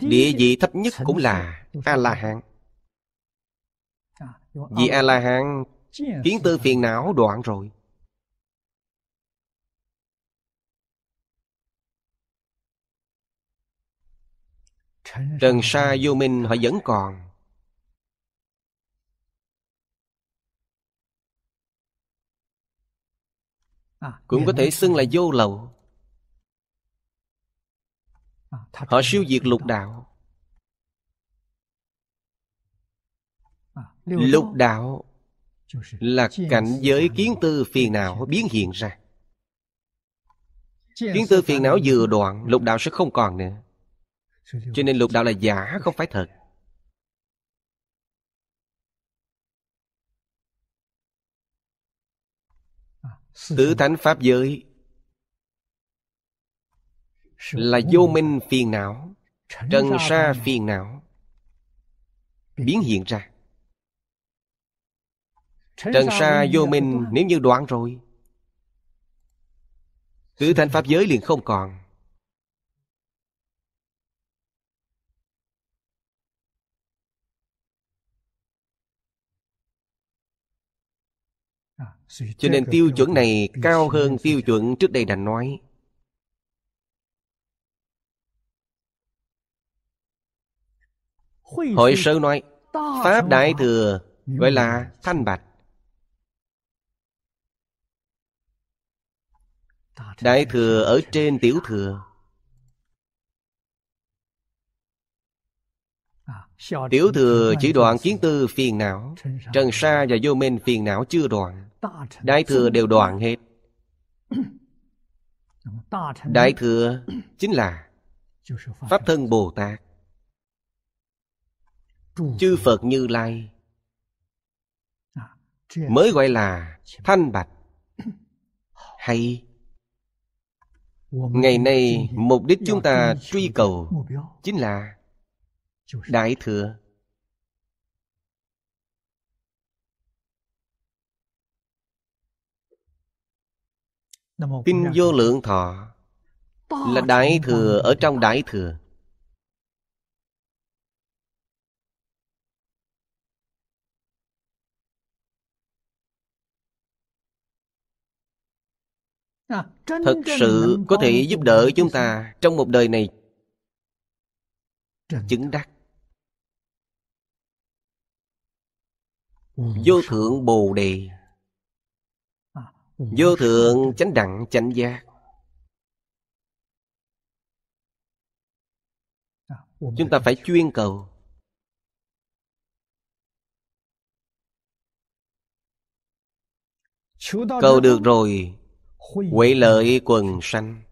Địa vị thấp nhất cũng là A-la-hán. Vì A-la-hán kiến tư phiền não đoạn rồi. Trần sa vô minh họ vẫn còn. Cũng có thể xưng là vô lậu. Họ siêu diệt lục đạo. Lục đạo là cảnh giới kiến tư phiền não biến hiện ra. Kiến tư phiền não vừa đoạn, lục đạo sẽ không còn nữa. Cho nên lục đạo là giả, không phải thật. Tứ thánh pháp giới là vô minh phiền não, trần sa phiền não biến hiện ra. Trần sa vô minh nếu như đoạn rồi, tứ thánh pháp giới liền không còn. Cho nên tiêu chuẩn này cao hơn tiêu chuẩn trước đây đã nói. Hội sơ nói Pháp Đại Thừa gọi là thanh bạch. Đại Thừa ở trên Tiểu Thừa. Tiểu Thừa chỉ đoạn kiến tư phiền não, trần sa và vô minh phiền não chưa đoạn. Đại Thừa đều đoạn hết. Đại Thừa chính là Pháp Thân Bồ Tát, chư Phật Như Lai, mới gọi là thanh bạch. Hay. Ngày nay mục đích chúng ta truy cầu chính là Đại Thừa. Kinh Vô Lượng Thọ là Đại Thừa ở trong Đại Thừa. Thật sự có thể giúp đỡ chúng ta trong một đời này chứng đắc vô thượng bồ đề, vô thượng chánh đẳng chánh giác. Chúng ta phải chuyên cầu. Cầu được rồi, huệ lợi quần sanh.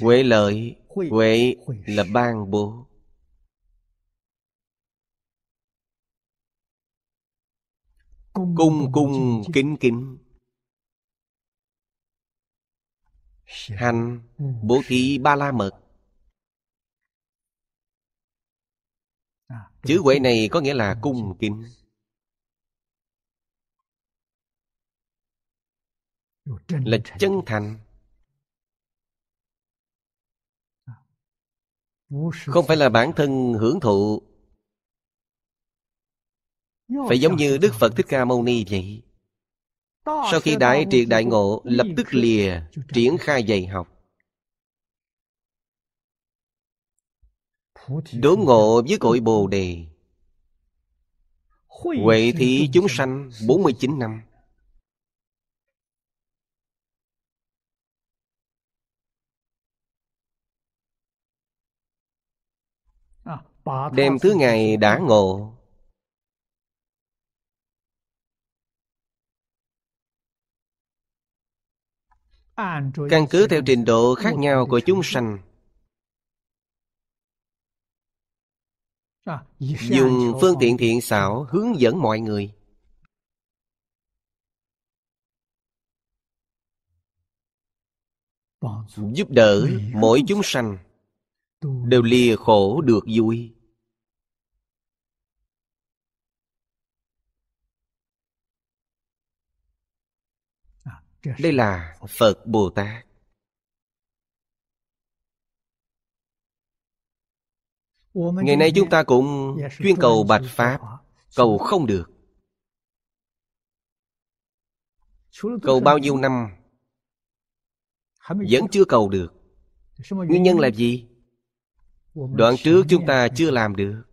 Huệ lợi, huệ là ban bố. Cung cung kính kính. Hành bố thí ba la mật. Chữ huệ này có nghĩa là cung kính. Là chân thành. Không phải là bản thân hưởng thụ. Phải giống như Đức Phật Thích Ca Mâu Ni vậy. Sau khi đại triệt đại ngộ, lập tức lìa triển khai dạy học. Đỗ ngộ với cội bồ đề, huệ thị chúng sanh 49 năm. Đêm thứ ngày đã ngộ, căn cứ theo trình độ khác nhau của chúng sanh, dùng phương tiện thiện xảo hướng dẫn mọi người. giúp đỡ mỗi chúng sanh đều lìa khổ được vui. Đây là Phật Bồ Tát. Ngày nay chúng ta cũng chuyên cầu bạch pháp, cầu không được. Cầu bao nhiêu năm vẫn chưa cầu được. Nguyên nhân là gì? Đoạn trước chúng ta chưa làm được.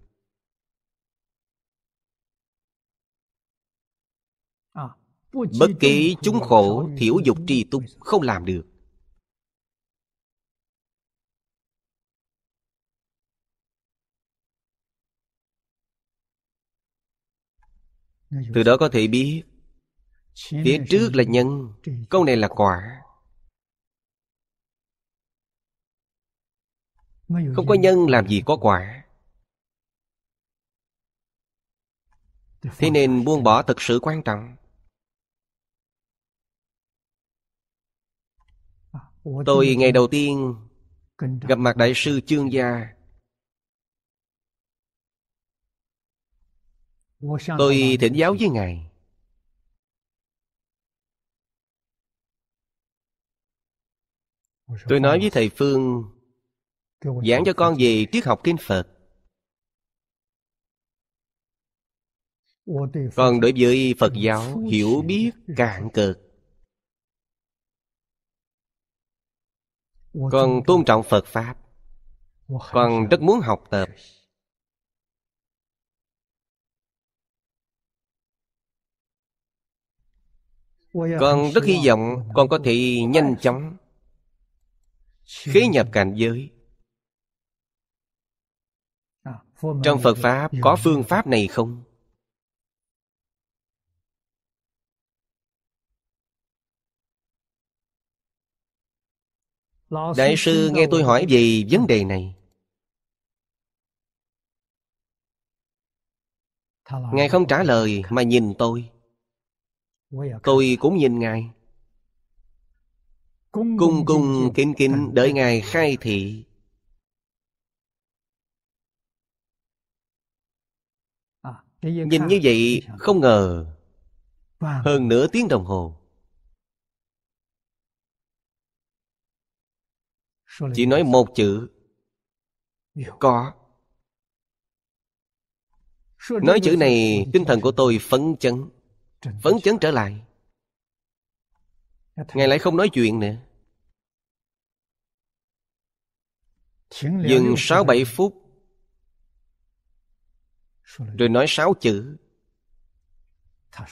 Bất kỳ chúng khổ thiểu dục trì túc không làm được. Từ đó có thể biết phía trước là nhân, câu này là quả. Không có nhân làm gì có quả. Thế nên buông bỏ thực sự quan trọng. Tôi ngày đầu tiên gặp mặt Đại sư Chương Gia, tôi thỉnh giáo với Ngài. Tôi nói với Thầy Phương, giảng cho con về triết học kinh Phật. Còn đối với Phật giáo, hiểu biết cạn cợt. Con tôn trọng Phật Pháp, con rất muốn học tập. Con rất hy vọng con có thể nhanh chóng khế nhập cảnh giới. Trong Phật Pháp có phương pháp này không? Đại sư nghe tôi hỏi về vấn đề này, Ngài không trả lời mà nhìn tôi. Tôi cũng nhìn Ngài, cung kính kính đợi Ngài khai thị. Nhìn như vậy không ngờ hơn nửa tiếng đồng hồ. Chỉ nói một chữ có. Nói chữ này tinh thần của tôi phấn chấn. Phấn chấn trở lại. Ngài lại không nói chuyện nữa. Dừng 6-7 phút rồi nói 6 chữ.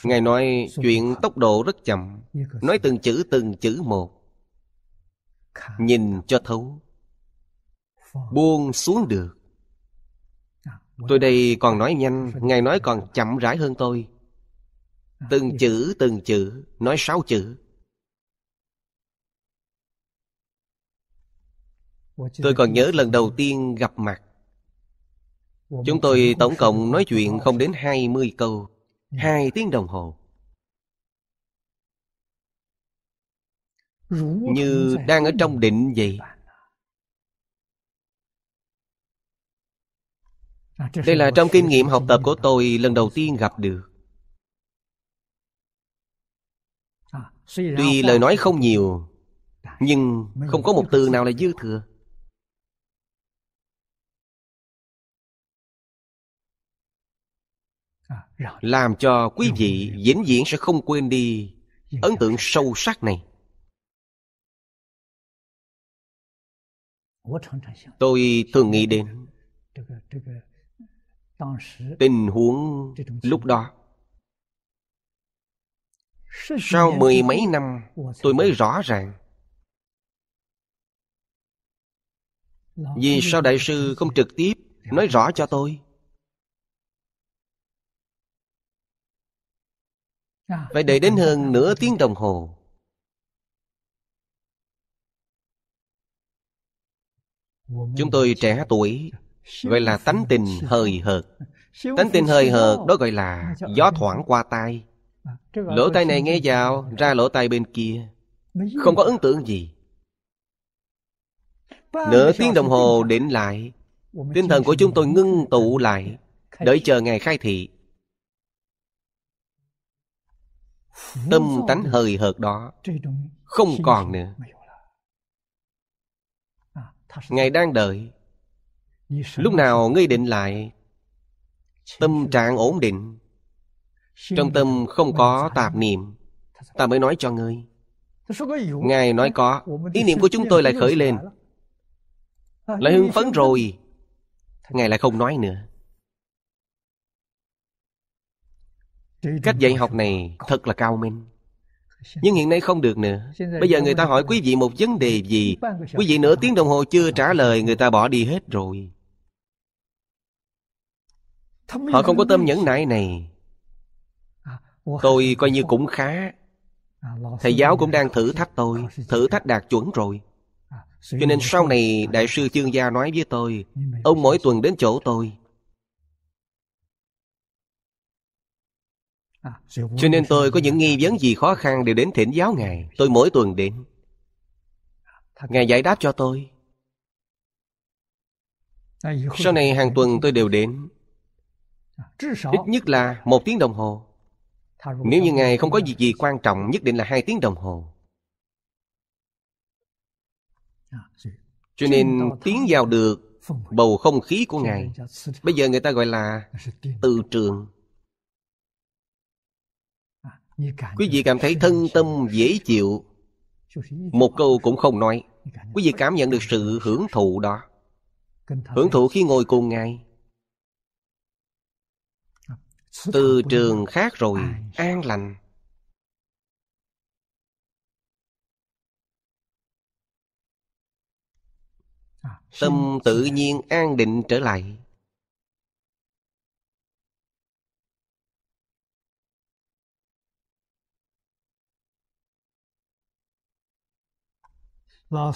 Ngài nói chuyện tốc độ rất chậm, nói từng chữ một. Nhìn cho thấu, buông xuống được. Tôi đây còn nói nhanh, Ngài nói còn chậm rãi hơn tôi. Từng chữ, nói 6 chữ. Tôi còn nhớ lần đầu tiên gặp mặt, chúng tôi tổng cộng nói chuyện không đến 20 câu, 2 tiếng đồng hồ. Như đang ở trong định vậy. Đây là trong kinh nghiệm học tập của tôi lần đầu tiên gặp được. Tuy lời nói không nhiều, nhưng không có một từ nào là dư thừa. Làm cho quý vị vĩnh viễn sẽ không quên đi ấn tượng sâu sắc này. Tôi thường nghĩ đến tình huống lúc đó. Sau 10 mấy năm tôi mới rõ ràng vì sao Đại sư không trực tiếp nói rõ cho tôi. Phải đợi đến hơn nửa tiếng đồng hồ. Chúng tôi trẻ tuổi, gọi là tánh tình hời hợt. Tánh tình hời hợt đó gọi là gió thoảng qua tai. Lỗ tai này nghe vào, ra lỗ tai bên kia, không có ấn tượng gì. Nửa tiếng đồng hồ định lại, tinh thần của chúng tôi ngưng tụ lại, đợi chờ Ngài khai thị. Tâm tánh hời hợt đó không còn nữa. Ngài đang đợi. Lúc nào ngươi định lại, tâm trạng ổn định, trong tâm không có tạp niệm, ta mới nói cho ngươi. Ngài nói có, ý niệm của chúng tôi lại khởi lên, lại hưng phấn rồi. Ngài lại không nói nữa. Cách dạy học này thật là cao minh. Nhưng hiện nay không được nữa. Bây giờ người ta hỏi quý vị một vấn đề gì, quý vị nửa tiếng đồng hồ chưa trả lời, người ta bỏ đi hết rồi. Họ không có tâm nhẫn nại này. Tôi coi như cũng khá. Thầy giáo cũng đang thử thách tôi, thử thách đạt chuẩn rồi. Cho nên sau này Đại sư Chương Gia nói với tôi, ông mỗi tuần đến chỗ tôi. Cho nên tôi có những nghi vấn gì khó khăn đều đến thỉnh giáo Ngài. Tôi mỗi tuần đến, Ngài giải đáp cho tôi. Sau này hàng tuần tôi đều đến, ít nhất là 1 tiếng đồng hồ. Nếu như Ngài không có việc gì quan trọng, nhất định là 2 tiếng đồng hồ. Cho nên tiến vào được bầu không khí của Ngài. Bây giờ người ta gọi là từ trường. Quý vị cảm thấy thân tâm dễ chịu, một câu cũng không nói. Quý vị cảm nhận được sự hưởng thụ đó. Hưởng thụ khi ngồi cùng Ngài. Từ trường khác rồi, an lành. Tâm tự nhiên an định trở lại.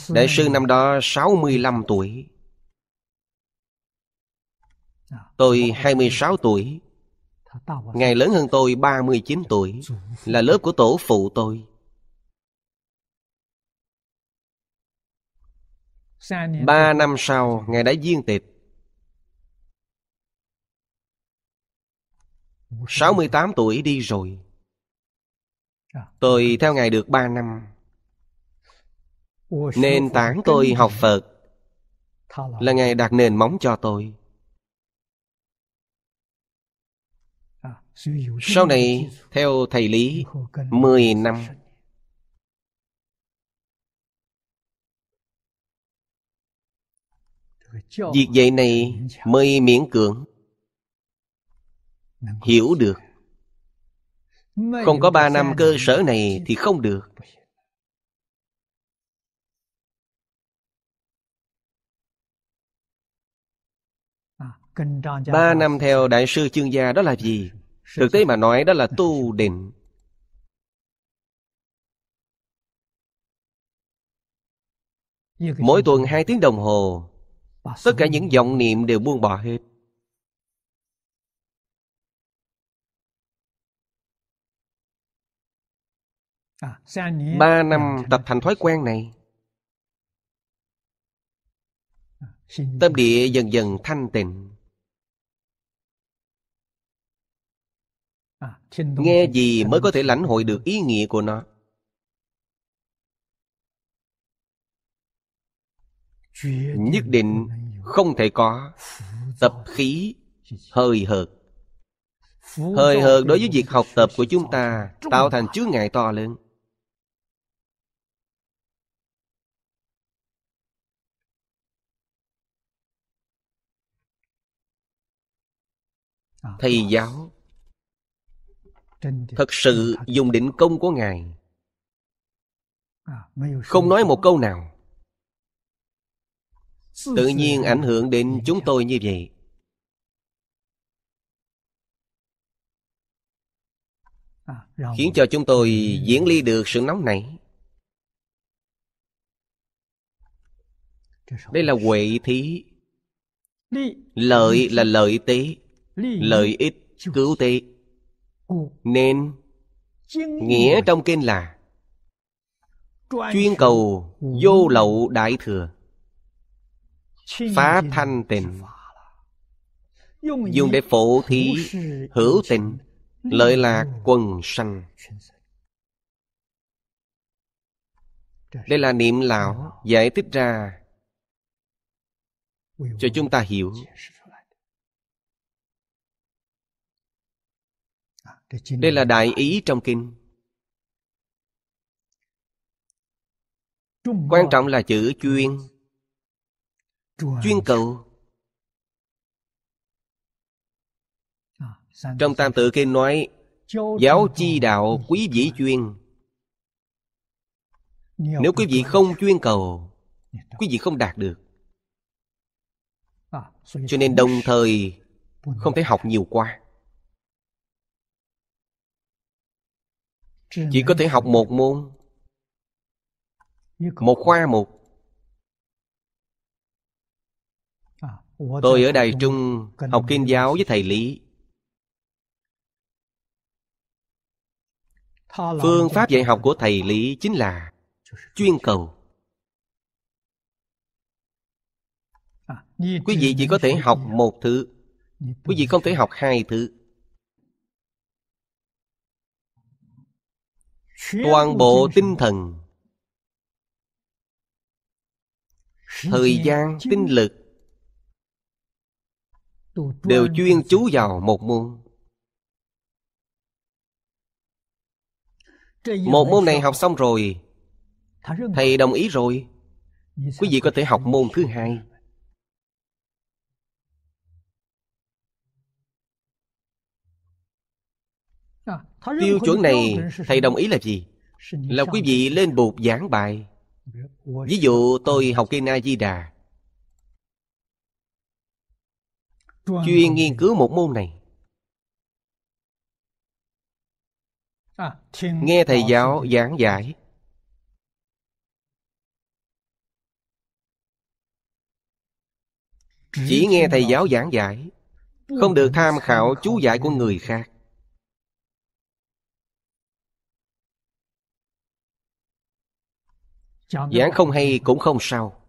Đại sư năm đó 65 tuổi. Tôi 26 tuổi. Ngài lớn hơn tôi 39 tuổi. Là lớp của tổ phụ tôi. 3 năm sau, Ngài đã viên tịch. 68 tuổi đi rồi. Tôi theo Ngài được 3 năm. Nền tảng tôi học Phật là Ngài đặt nền móng cho tôi. Sau này theo thầy Lý 10 năm. Việc dạy này mới miễn cưỡng hiểu được. Không có 3 năm cơ sở này thì không được. Ba năm theo Đại sư Chương Gia đó là gì? Thực tế mà nói đó là tu định. Mỗi tuần 2 tiếng đồng hồ, tất cả những vọng niệm đều buông bỏ hết. Ba năm tập thành thói quen này, tâm địa dần dần thanh tịnh. Nghe gì mới có thể lãnh hội được ý nghĩa của nó. Nhất định không thể có tập khí hời hợt. Hời hợt đối với việc học tập của chúng ta tạo thành chướng ngại to lớn. Thầy giáo thật sự dùng định công của Ngài, không nói một câu nào, tự nhiên ảnh hưởng đến chúng tôi như vậy. Khiến cho chúng tôi diễn ly được sự nóng nảy. Đây là huệ thí. Lợi là lợi tế, lợi ích cứu tế. Nên nghĩa trong kinh là chuyên cầu vô lậu đại thừa. Pháp thanh tịnh, dùng để phổ thí hữu tình, lợi lạc quần sanh. Đây là niệm lão giải thích ra cho chúng ta hiểu. Đây là đại ý trong kinh. Quan trọng là chữ chuyên, chuyên cầu. Trong Tam Tự Kinh nói giáo chi đạo quý vị chuyên. Nếu quý vị không chuyên cầu, quý vị không đạt được. Cho nên đồng thời không thể học nhiều quá. Chỉ có thể học một môn, một khoa mục. Tôi ở Đài Trung học kinh giáo với thầy Lý. Phương pháp dạy học của thầy Lý chính là chuyên cầu. Quý vị chỉ có thể học một thứ, quý vị không thể học hai thứ. Toàn bộ tinh thần, thời gian, tinh lực đều chuyên chú vào một môn. Một môn này học xong rồi, thầy đồng ý rồi, quý vị có thể học môn thứ hai. Tiêu chuẩn này thầy đồng ý là gì? Là quý vị lên bục giảng bài. Ví dụ tôi học kinh A Di Đà, chuyên nghiên cứu một môn này. Nghe thầy giáo giảng giải, chỉ nghe thầy giáo giảng giải, không được tham khảo chú giải của người khác. Giảng không hay cũng không sao.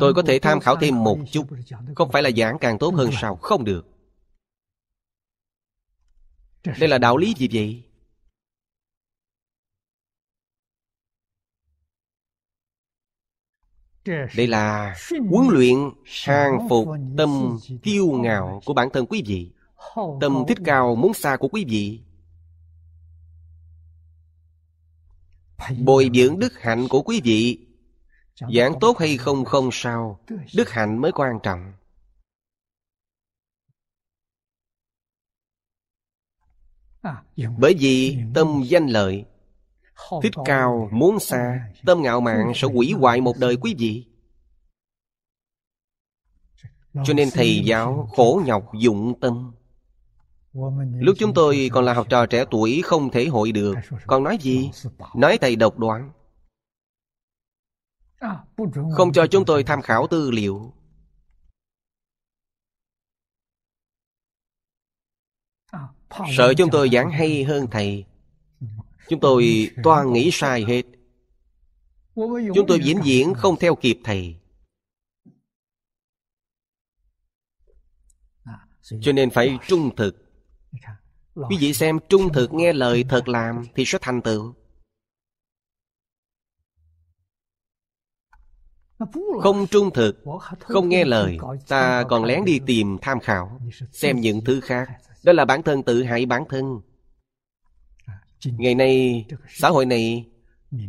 Tôi có thể tham khảo thêm một chút, không phải là giảng càng tốt hơn sao? Không được. Đây là đạo lý gì vậy? Đây là huấn luyện hàng phục tâm kiêu ngạo của bản thân quý vị, tâm thích cao muốn xa của quý vị, bồi dưỡng đức hạnh của quý vị. Giảng tốt hay không không sao, đức hạnh mới quan trọng. Bởi vì tâm danh lợi, thích cao muốn xa, tâm ngạo mạn sẽ hủy hoại một đời quý vị. Cho nên thầy giáo khổ nhọc dụng tâm. Lúc chúng tôi còn là học trò trẻ tuổi không thể hội được, còn nói gì? Nói thầy độc đoán, không cho chúng tôi tham khảo tư liệu. Sợ chúng tôi giảng hay hơn thầy, chúng tôi toàn nghĩ sai hết. Chúng tôi vĩnh viễn không theo kịp thầy. Cho nên phải trung thực. Quý vị xem, trung thực nghe lời thật làm thì sẽ thành tựu. Không trung thực, không nghe lời, ta còn lén đi tìm tham khảo, xem những thứ khác, đó là bản thân tự hại bản thân. Ngày nay, xã hội này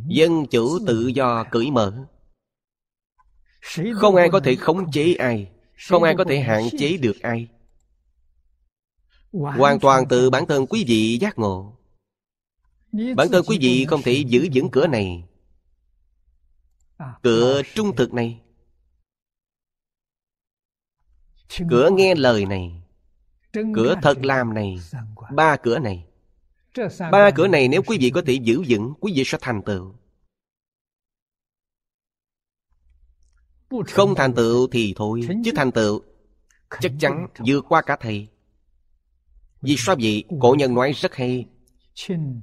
dân chủ tự do cởi mở, không ai có thể khống chế ai, không ai có thể hạn chế được ai. Hoàn toàn từ bản thân quý vị giác ngộ. Bản thân quý vị không thể giữ vững cửa này, cửa trung thực này, cửa nghe lời này, cửa thật làm này, ba cửa này. Ba cửa này nếu quý vị có thể giữ vững, quý vị sẽ thành tựu. Không thành tựu thì thôi, chứ thành tựu chắc chắn vượt qua cả thầy. Vì sao vậy? Cổ nhân nói rất hay: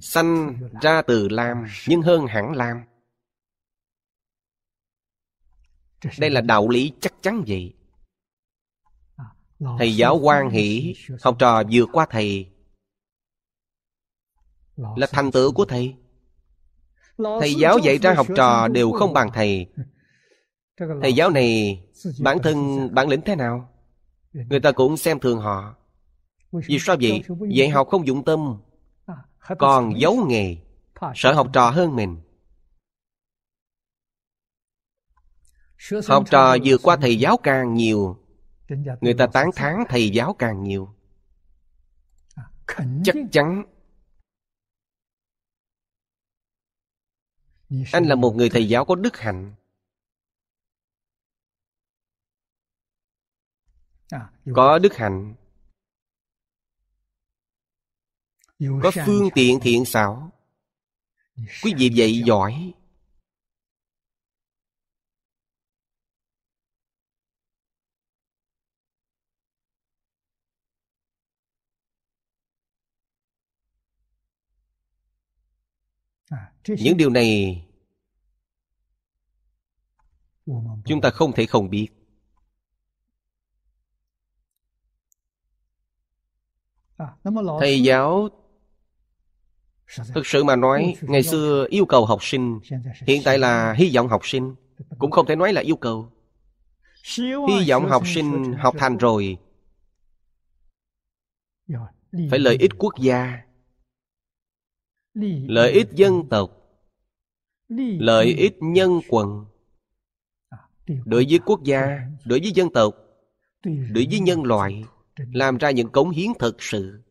sanh ra từ lam nhưng hơn hẳn lam. Đây là đạo lý chắc chắn vậy. Thầy giáo hoan hỷ học trò vượt qua thầy là thành tựu của thầy. Thầy giáo dạy ra học trò đều không bằng thầy. Thầy giáo này bản thân bản lĩnh thế nào, người ta cũng xem thường họ. Vì sao vậy? Dạy học không dụng tâm, còn giấu nghề, sợ học trò hơn mình. Học trò vượt qua thầy giáo càng nhiều, người ta tán thán thầy giáo càng nhiều. Chắc chắn anh là một người thầy giáo có đức hạnh, có đức hạnh, có phương tiện thiện xảo. Quý vị dạy giỏi, những điều này chúng ta không thể không biết. Thầy giáo thực sự mà nói, ngày xưa yêu cầu học sinh, hiện tại là hy vọng học sinh, cũng không thể nói là yêu cầu. Hy vọng học sinh học thành rồi phải lợi ích quốc gia, lợi ích dân tộc, lợi ích nhân quần. Đối với quốc gia, đối với dân tộc, đối với nhân loại, làm ra những cống hiến thật sự.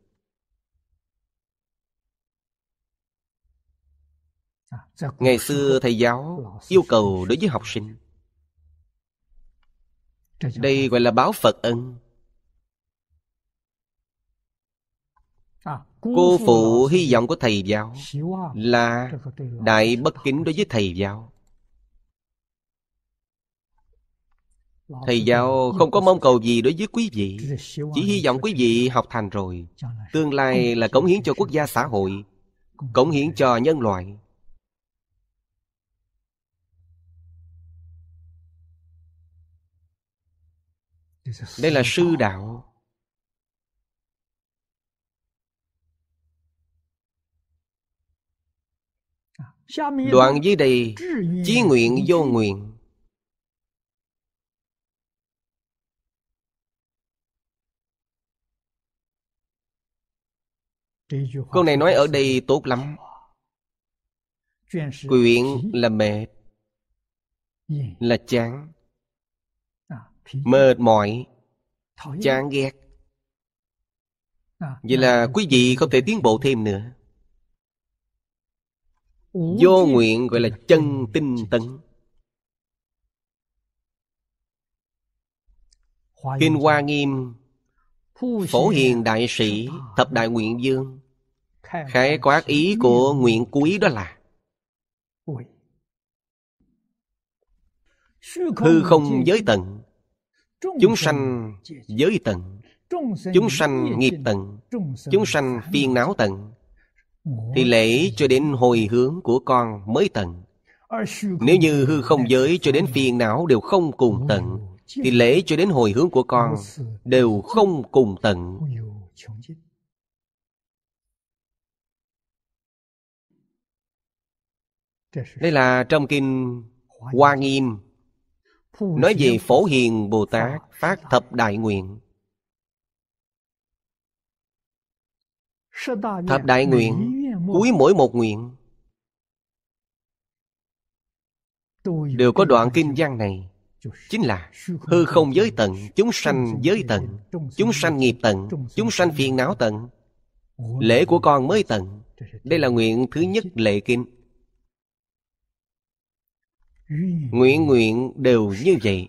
Ngày xưa thầy giáo yêu cầu đối với học sinh, đây gọi là báo Phật ân. Cô phụ hy vọng của thầy giáo là đại bất kính đối với thầy giáo. Thầy giáo không có mong cầu gì đối với quý vị, chỉ hy vọng quý vị học thành rồi, tương lai là cống hiến cho quốc gia xã hội, cống hiến cho nhân loại. Đây là sư đạo. Đoạn dưới đây, chí nguyện vô nguyện. Câu này nói ở đây tốt lắm. Quyện là mệt, là chán, mệt mỏi, chán ghét. Vậy là quý vị không thể tiến bộ thêm nữa. Vô nguyện gọi là chân tinh tấn. Kinh Hoa Nghiêm, Phổ Hiền Đại Sĩ, Thập Đại Nguyện Vương, khái quát ý của nguyện cuối đó là hư không giới tận, chúng sanh giới tận, chúng sanh nghiệp tận, chúng sanh phiền não tận, thì lễ cho đến hồi hướng của con mới tận. Nếu như hư không giới cho đến phiền não đều không cùng tận, thì lễ cho đến hồi hướng của con đều không cùng tận. Đây là trong kinh Hoa Nghiêm nói về Phổ Hiền Bồ Tát phát thập đại nguyện. Thập đại nguyện, cuối mỗi một nguyện đều có đoạn kinh văn này, chính là hư không giới tận, chúng sanh giới tận, chúng sanh nghiệp tận, chúng sanh phiền não tận, lễ của con mới tận. Đây là nguyện thứ nhất lệ kinh. Nguyện nguyện đều như vậy.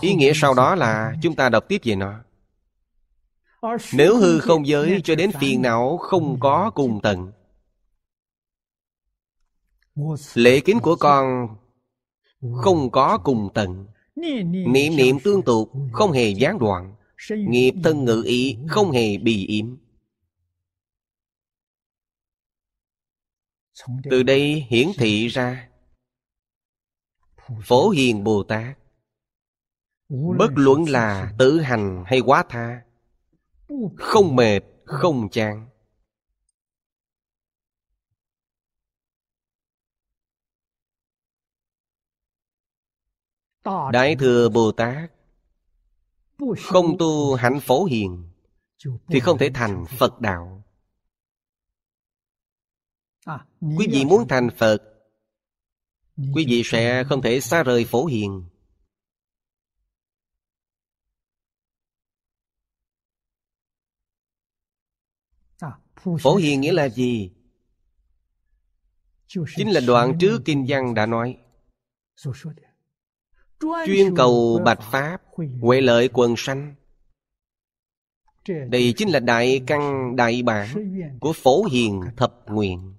Ý nghĩa sau đó là chúng ta đọc tiếp về nó. Nếu hư không giới cho đến phiền não không có cùng tận, lễ kính của con không có cùng tận, niệm niệm tương tục, không hề gián đoạn, nghiệp thân ngữ ý không hề bì yếm. Từ đây hiển thị ra Phổ Hiền Bồ Tát, bất luận là tự hành hay quá tha, không mệt, không chán. Đại Thừa Bồ Tát không tu hạnh Phổ Hiền thì không thể thành Phật đạo. Quý vị muốn thành Phật, quý vị sẽ không thể xa rời Phổ Hiền. Phổ Hiền nghĩa là gì? Chính là đoạn trước kinh văn đã nói, chuyên cầu bạch pháp, huệ lợi quần sanh. Đây chính là đại căn đại bản của Phổ Hiền thập nguyện.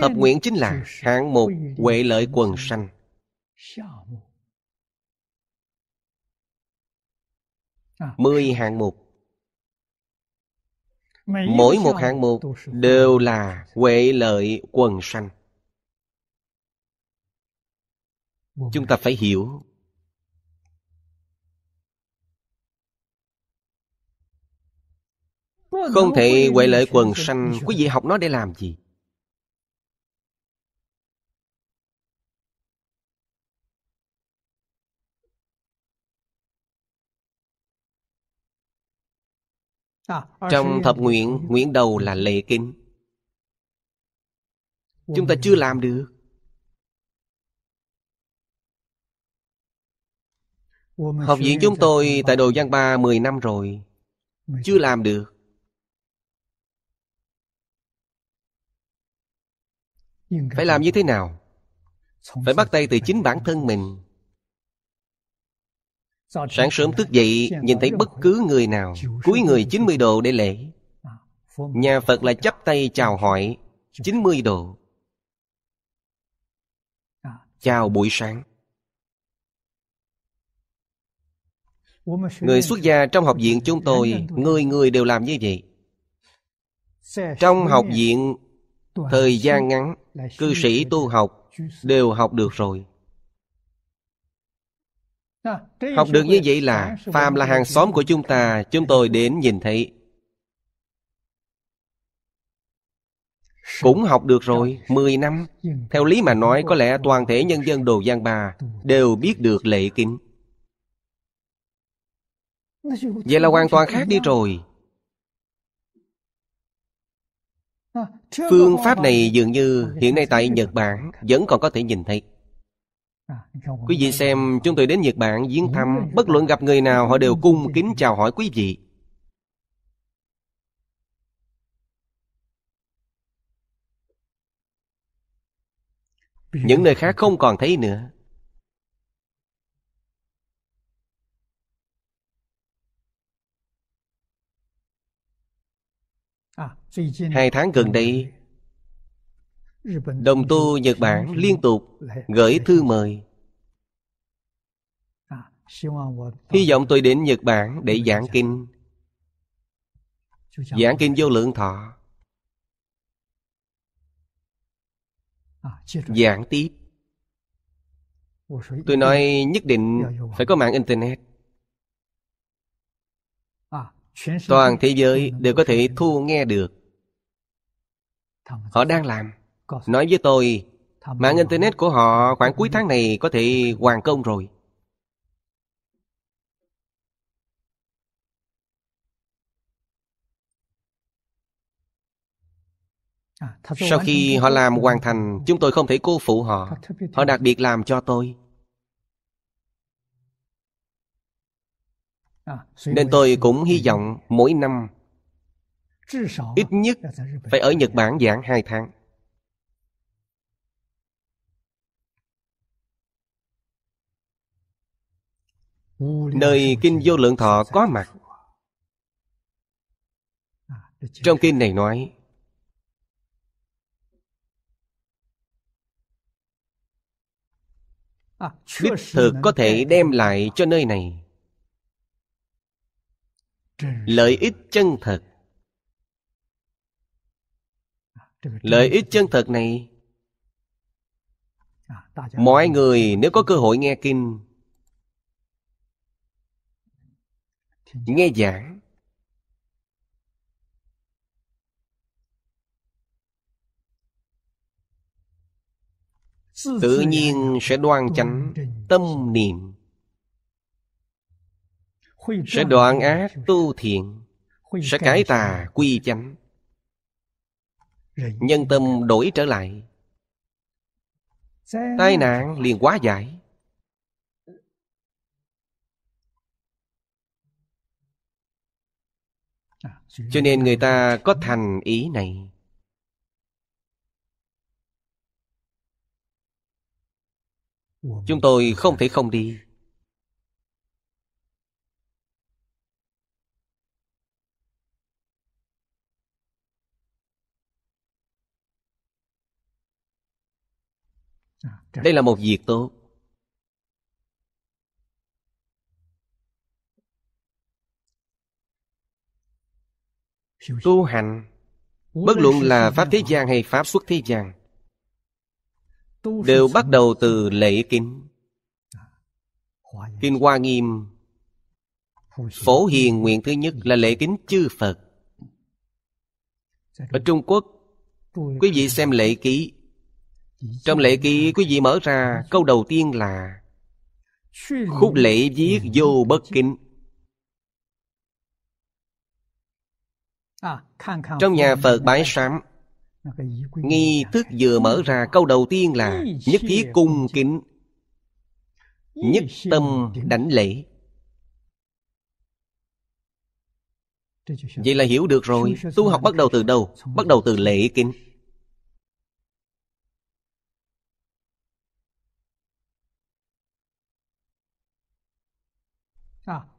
Thập nguyện chính là hạng mục huệ lợi quần sanh. Mười hạng mục, mỗi một hạng mục đều là huệ lợi quần sanh. Chúng ta phải hiểu. Không thể huệ lợi quần sanh, quý vị học nó để làm gì? Trong thập nguyện, nguyện đầu là lệ kinh. Chúng ta chưa làm được. Học viện chúng tôi tại Đồ Giang Ba 10 năm rồi, chưa làm được. Phải làm như thế nào? Phải bắt tay từ chính bản thân mình. Sáng sớm thức dậy, nhìn thấy bất cứ người nào, cúi người 90 độ để lễ. Nhà Phật là chắp tay chào hỏi 90 độ. Chào buổi sáng. Người xuất gia trong học viện chúng tôi, người người đều làm như vậy. Trong học viện, thời gian ngắn, cư sĩ tu học đều học được rồi. Học được như vậy là phàm là hàng xóm của chúng ta, chúng tôi đến nhìn thấy cũng học được rồi. 10 năm, theo lý mà nói có lẽ toàn thể nhân dân Đồ Giang Ba đều biết được lễ kính. Vậy là hoàn toàn khác đi rồi. Phương pháp này dường như hiện nay tại Nhật Bản vẫn còn có thể nhìn thấy. Quý vị xem, chúng tôi đến Nhật Bản viếng thăm, bất luận gặp người nào họ đều cung kính chào hỏi quý vị. Những nơi khác không còn thấy nữa. Hai tháng gần đây, đồng tu Nhật Bản liên tục gửi thư mời. Hy vọng tôi đến Nhật Bản để giảng kinh. Giảng kinh Vô Lượng Thọ. Giảng tiếp. Tôi nói nhất định phải có mạng Internet. Toàn thế giới đều có thể thu nghe được. Họ đang làm. Nói với tôi, mạng Internet của họ khoảng cuối tháng này có thể hoàn công rồi. Sau khi họ làm hoàn thành, chúng tôi không thể cô phụ họ. Họ đặc biệt làm cho tôi. Nên tôi cũng hy vọng mỗi năm ít nhất phải ở Nhật Bản giảng 2 tháng. Nơi kinh Vô Lượng Thọ có mặt. Trong kinh này nói, đích thực có thể đem lại cho nơi này lợi ích chân thật. Lợi ích chân thật này, mọi người nếu có cơ hội nghe kinh, nghe giảng, tự nhiên sẽ đoan chánh tâm niệm, sẽ đoạn ác tu thiện, sẽ cải tà quy chánh, nhân tâm đổi trở lại, tai nạn liền hóa giải. Cho nên người ta có thành ý này. Chúng tôi không thể không đi. Đây là một việc tốt. Tu hành, bất luận là pháp thế gian hay pháp xuất thế gian, đều bắt đầu từ lễ kính. Kinh Hoa Nghiêm Phổ Hiền nguyện thứ nhất là lễ kính chư Phật. Ở Trung Quốc, quý vị xem lễ ký. Trong lễ ký quý vị mở ra câu đầu tiên là khúc lễ viết vô bất kính. Trong nhà Phật bái sám, nghi thức vừa mở ra câu đầu tiên là nhất thiết cung kính, nhất tâm đảnh lễ. Vậy là hiểu được rồi. Tu học bắt đầu từ đâu? Bắt đầu từ lễ kính.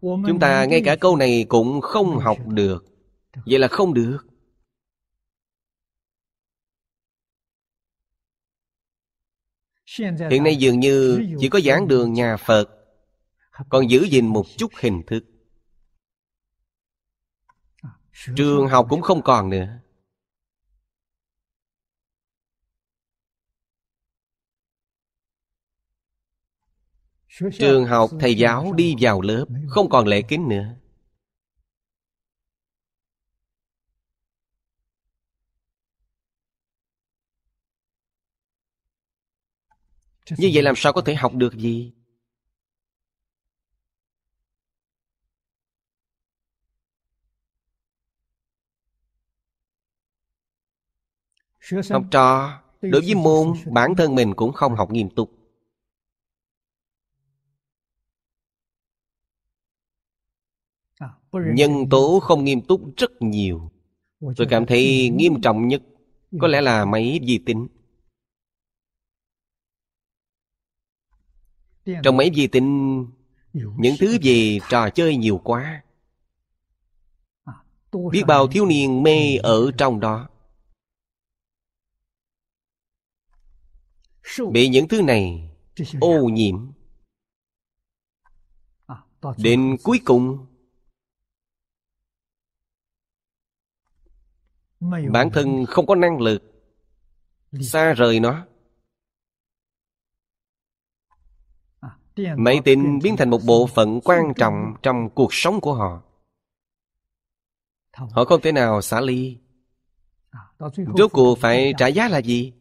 Chúng ta ngay cả câu này cũng không học được. Vậy là không được. Hiện nay dường như chỉ có giảng đường nhà Phật còn giữ gìn một chút hình thức. Trường học cũng không còn nữa. Trường học thầy giáo đi vào lớp, không còn lễ kính nữa. Như vậy làm sao có thể học được gì? Học trò đối với môn bản thân mình cũng không học nghiêm túc. Nhân tố không nghiêm túc rất nhiều. Tôi cảm thấy nghiêm trọng nhất có lẽ là máy vi tính. Trong máy vi tính, những thứ về trò chơi nhiều quá. Biết bao thiếu niên mê ở trong đó, bị những thứ này ô nhiễm. Đến cuối cùng, bản thân không có năng lực xa rời nó. Máy tính biến thành một bộ phận quan trọng trong cuộc sống của họ. Họ không thể nào xả ly. Rốt cuộc phải trả giá là gì?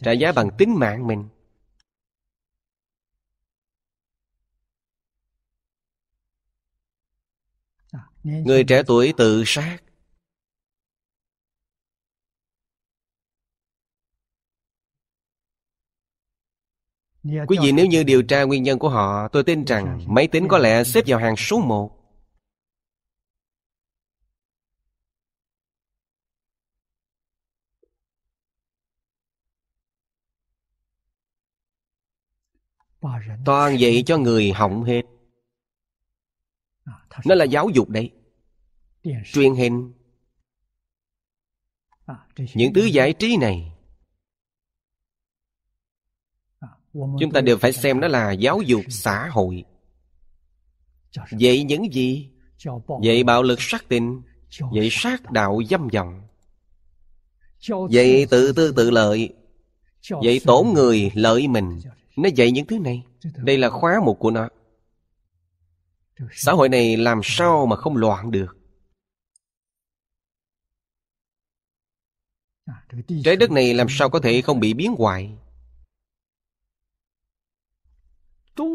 Trả giá bằng tính mạng mình. Người trẻ tuổi tự sát. Quý vị nếu như điều tra nguyên nhân của họ, tôi tin rằng máy tính có lẽ xếp vào hàng số 1. Toàn dạy cho người hỏng hết. Nó là giáo dục đấy. Truyền hình, những thứ giải trí này Chúng ta đều phải xem nó là giáo dục xã hội. Dạy những gì? Dạy bạo lực sát tình, dạy sát đạo dâm vọng, dạy tự tư tự lợi, dạy tổn người lợi mình. Nó dạy những thứ này. Đây là khóa mục của nó. Xã hội này làm sao mà không loạn được? Trái đất này làm sao có thể không bị biến hoại?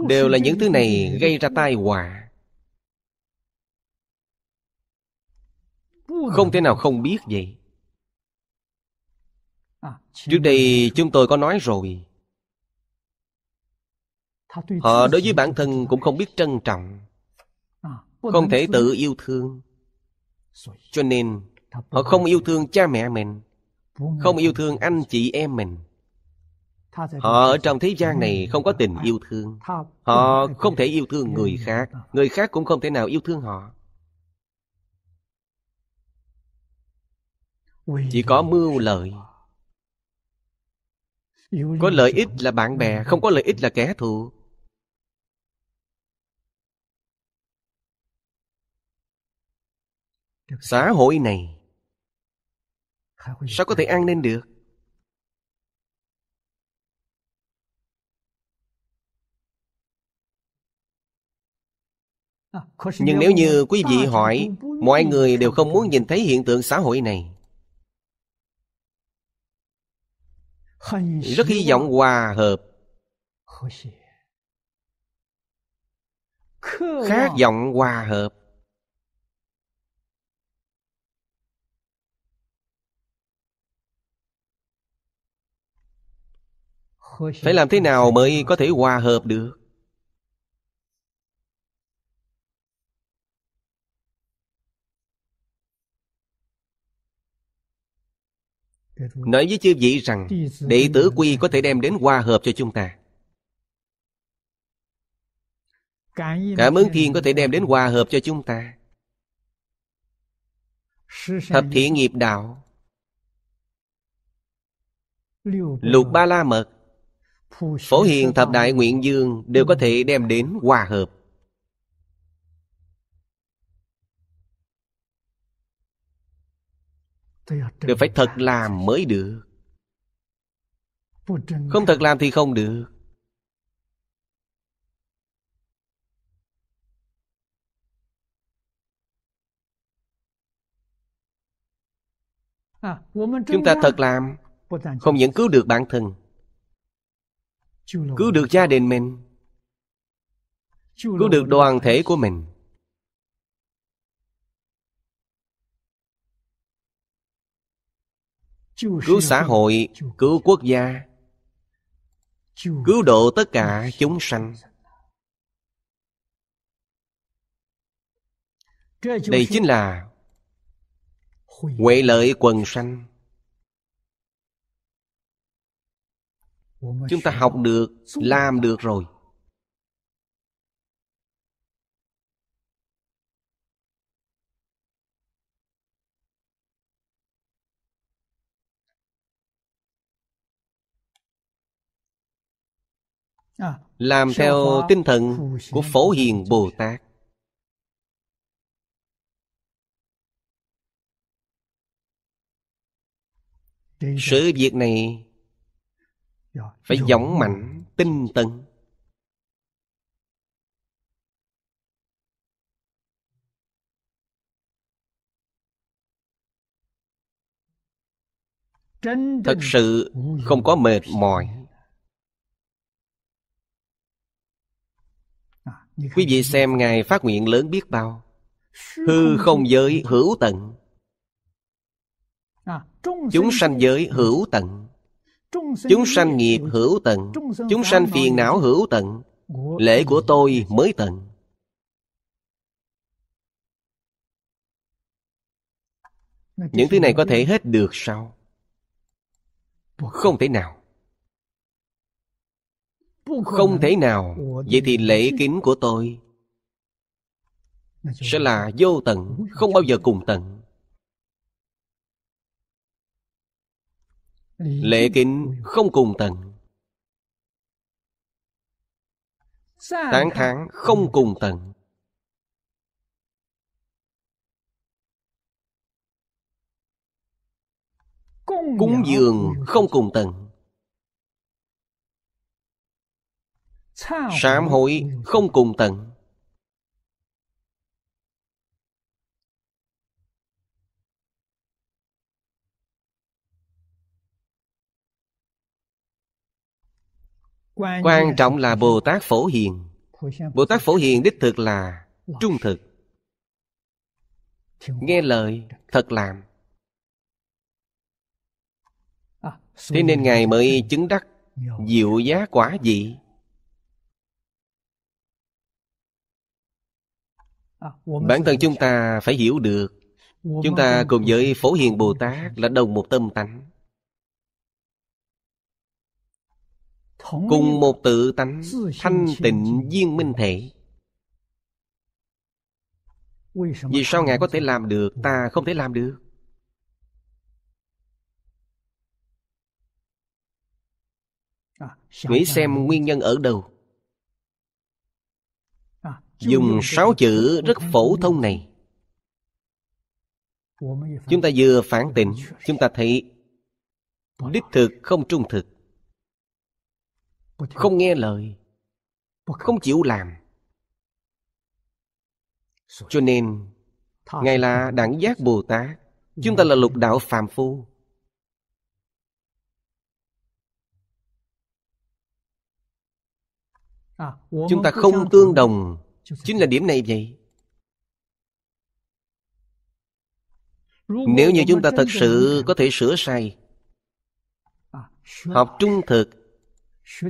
Đều là những thứ này gây ra tai họa. Không thể nào không biết vậy. Trước đây chúng tôi có nói rồi, họ đối với bản thân cũng không biết trân trọng, không thể tự yêu thương. Cho nên họ không yêu thương cha mẹ mình, không yêu thương anh chị em mình. Họ ở trong thế gian này không có tình yêu thương. Họ không thể yêu thương người khác, người khác cũng không thể nào yêu thương họ. Chỉ có mưu lợi. Có lợi ích là bạn bè, không có lợi ích là kẻ thù. Xã hội này sao có thể an ninh được? Nhưng nếu như quý vị hỏi, mọi người đều không muốn nhìn thấy hiện tượng xã hội này. Rất hy vọng hòa hợp, khát vọng hòa hợp. Phải làm thế nào mới có thể hòa hợp được? Nói với chư vị rằng đệ tử Quy có thể đem đến hòa hợp cho chúng ta. Cảm ứng Thiên có thể đem đến hòa hợp cho chúng ta. Thập thiện nghiệp đạo, lục ba la mật, phổ hiền thập đại nguyện dương đều có thể đem đến hòa hợp. Đều phải thật làm mới được. Không thật làm thì không được. Chúng ta thật làm, không những cứu được bản thân, cứu được gia đình mình, cứu được đoàn thể của mình. Cứu xã hội, cứu quốc gia, cứu độ tất cả chúng sanh. Đây chính là huệ lợi quần sanh. Chúng ta học được, làm được rồi. Làm theo tinh thần của Phổ Hiền Bồ Tát. Sự việc này phải dũng mạnh, tinh tấn. Thật sự không có mệt mỏi. Quý vị xem Ngài phát nguyện lớn biết bao. Hư không giới hữu tận, chúng sanh giới hữu tận, chúng sanh nghiệp hữu tận, chúng sanh phiền não hữu tận. Lễ của tôi mới tận. Những thứ này có thể hết được sao? Không thể nào. Không thể nào. Vậy thì lễ kính của tôi sẽ là vô tận, không bao giờ cùng tận. Lễ kính không cùng tận. tán thán không cùng tận. Cúng dường không cùng tận. Sám hối không cùng tận. Quan trọng là Bồ Tát Phổ Hiền. Bồ Tát Phổ Hiền đích thực là trung thực, nghe lời, thật làm. Thế nên Ngài mới chứng đắc diệu giá quả vị. Bản thân chúng ta phải hiểu được, chúng ta cùng với Phổ Hiền Bồ Tát là đồng một tâm tánh, cùng một tự tánh thanh tịnh viên minh thể. Vì sao Ngài có thể làm được, ta không thể làm được? Nghĩ xem nguyên nhân ở đâu. Dùng 6 chữ rất phổ thông này, chúng ta vừa phản tỉnh, chúng ta thấy đích thực không trung thực, không nghe lời, không chịu làm. Cho nên Ngài là đẳng giác Bồ Tát, chúng ta là lục đạo phàm phu. Chúng ta không tương đồng, chính là điểm này vậy. Nếu như chúng ta thật sự có thể sửa sai, học trung thực,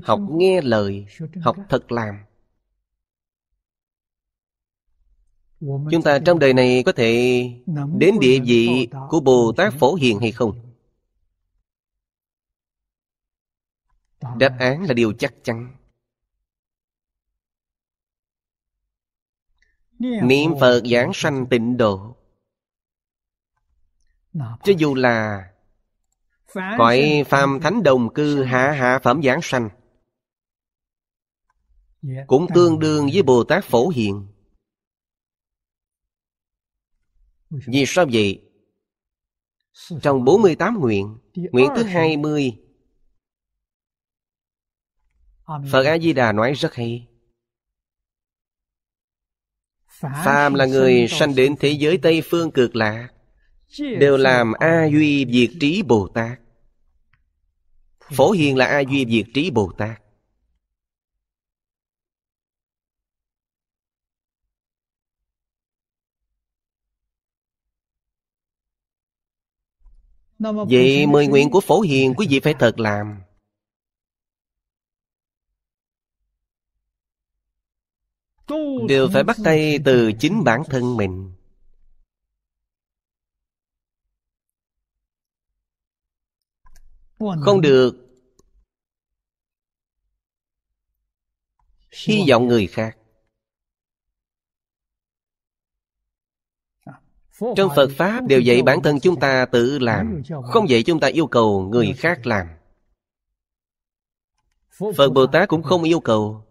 học nghe lời, học thật làm, chúng ta trong đời này có thể đến địa vị của Bồ Tát Phổ Hiền hay không? Đáp án là điều chắc chắn. Niệm Phật giảng sanh tịnh độ, cho dù là cõi phàm thánh đồng cư hạ hạ phẩm giảng sanh, cũng tương đương với Bồ Tát Phổ Hiền. Vì sao vậy? Trong 48 nguyện, nguyện thứ 20, Phật A Di Đà nói rất hay: phàm là người sanh đến thế giới Tây Phương Cực Lạc, đều làm A Duy Việt Trí Bồ Tát. Phổ Hiền là A Duy Việt Trí Bồ Tát. Vậy 10 nguyện của Phổ Hiền quý vị phải thật làm. Đều phải bắt tay từ chính bản thân mình. Không được hy vọng người khác. Trong Phật Pháp đều dạy bản thân chúng ta tự làm, không dạy chúng ta yêu cầu người khác làm. Phật Bồ Tát cũng không yêu cầu,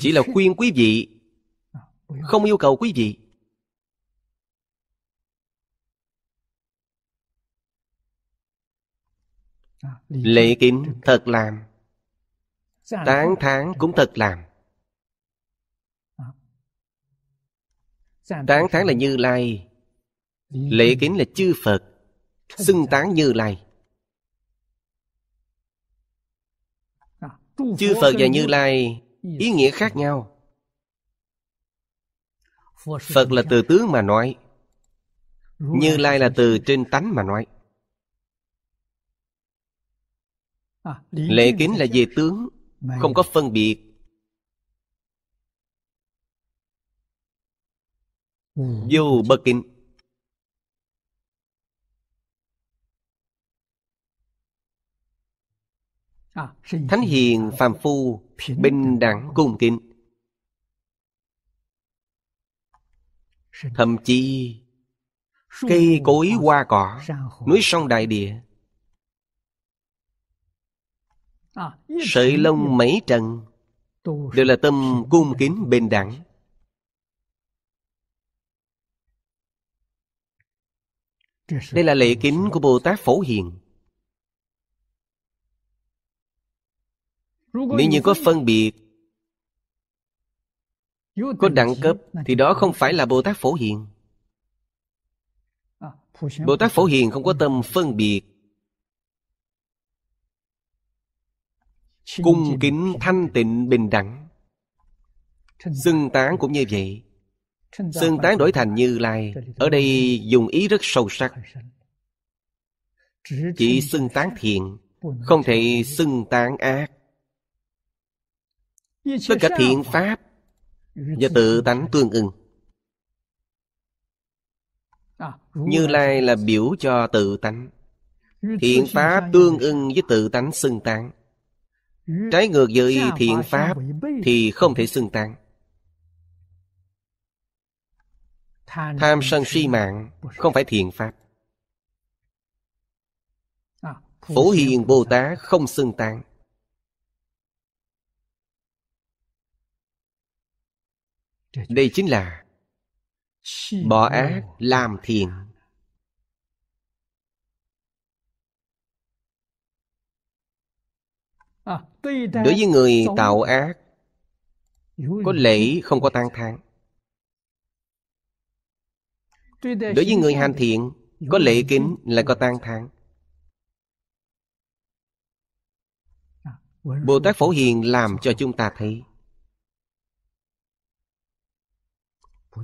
chỉ là khuyên quý vị, không yêu cầu quý vị. Lễ kính thật làm, tán thán cũng thật làm. Tán thán là Như Lai, lễ kính là chư Phật, xưng tán Như Lai. Chư Phật và Như Lai ý nghĩa khác nhau. Phật là từ tướng mà nói, Như Lai là từ trên tánh mà nói. Lễ kính là về tướng, không có phân biệt. Vô bất kính. Thánh hiền phàm phu bình đẳng cung kính. Thậm chí cây cối hoa cỏ, núi sông đại địa, sợi lông mấy trần đều là tâm cung kính bình đẳng. Đây là lễ kính của Bồ Tát Phổ Hiền. Nếu như có phân biệt, có đẳng cấp, thì đó không phải là Bồ Tát Phổ Hiền. Bồ Tát Phổ Hiền không có tâm phân biệt, cung kính thanh tịnh bình đẳng. Xưng tán cũng như vậy. Xưng tán đổi thành Như Lai, ở đây dùng ý rất sâu sắc. Chỉ xưng tán thiện, không thể xưng tán ác. Tất cả thiện pháp và tự tánh tương ưng. Như Lai là biểu cho tự tánh, thiện pháp tương ưng với tự tánh xưng tán. Trái ngược với thiện pháp thì không thể xưng tán. Tham sân si mạng không phải thiện pháp. Phổ Hiền Bồ Tát không xưng tán. Đây chính là bỏ ác làm thiện. Đối với người tạo ác, có lễ không có tán thán. Đối với người hành thiện, có lễ kính lại có tán thán. Bồ Tát Phổ Hiền làm cho chúng ta thấy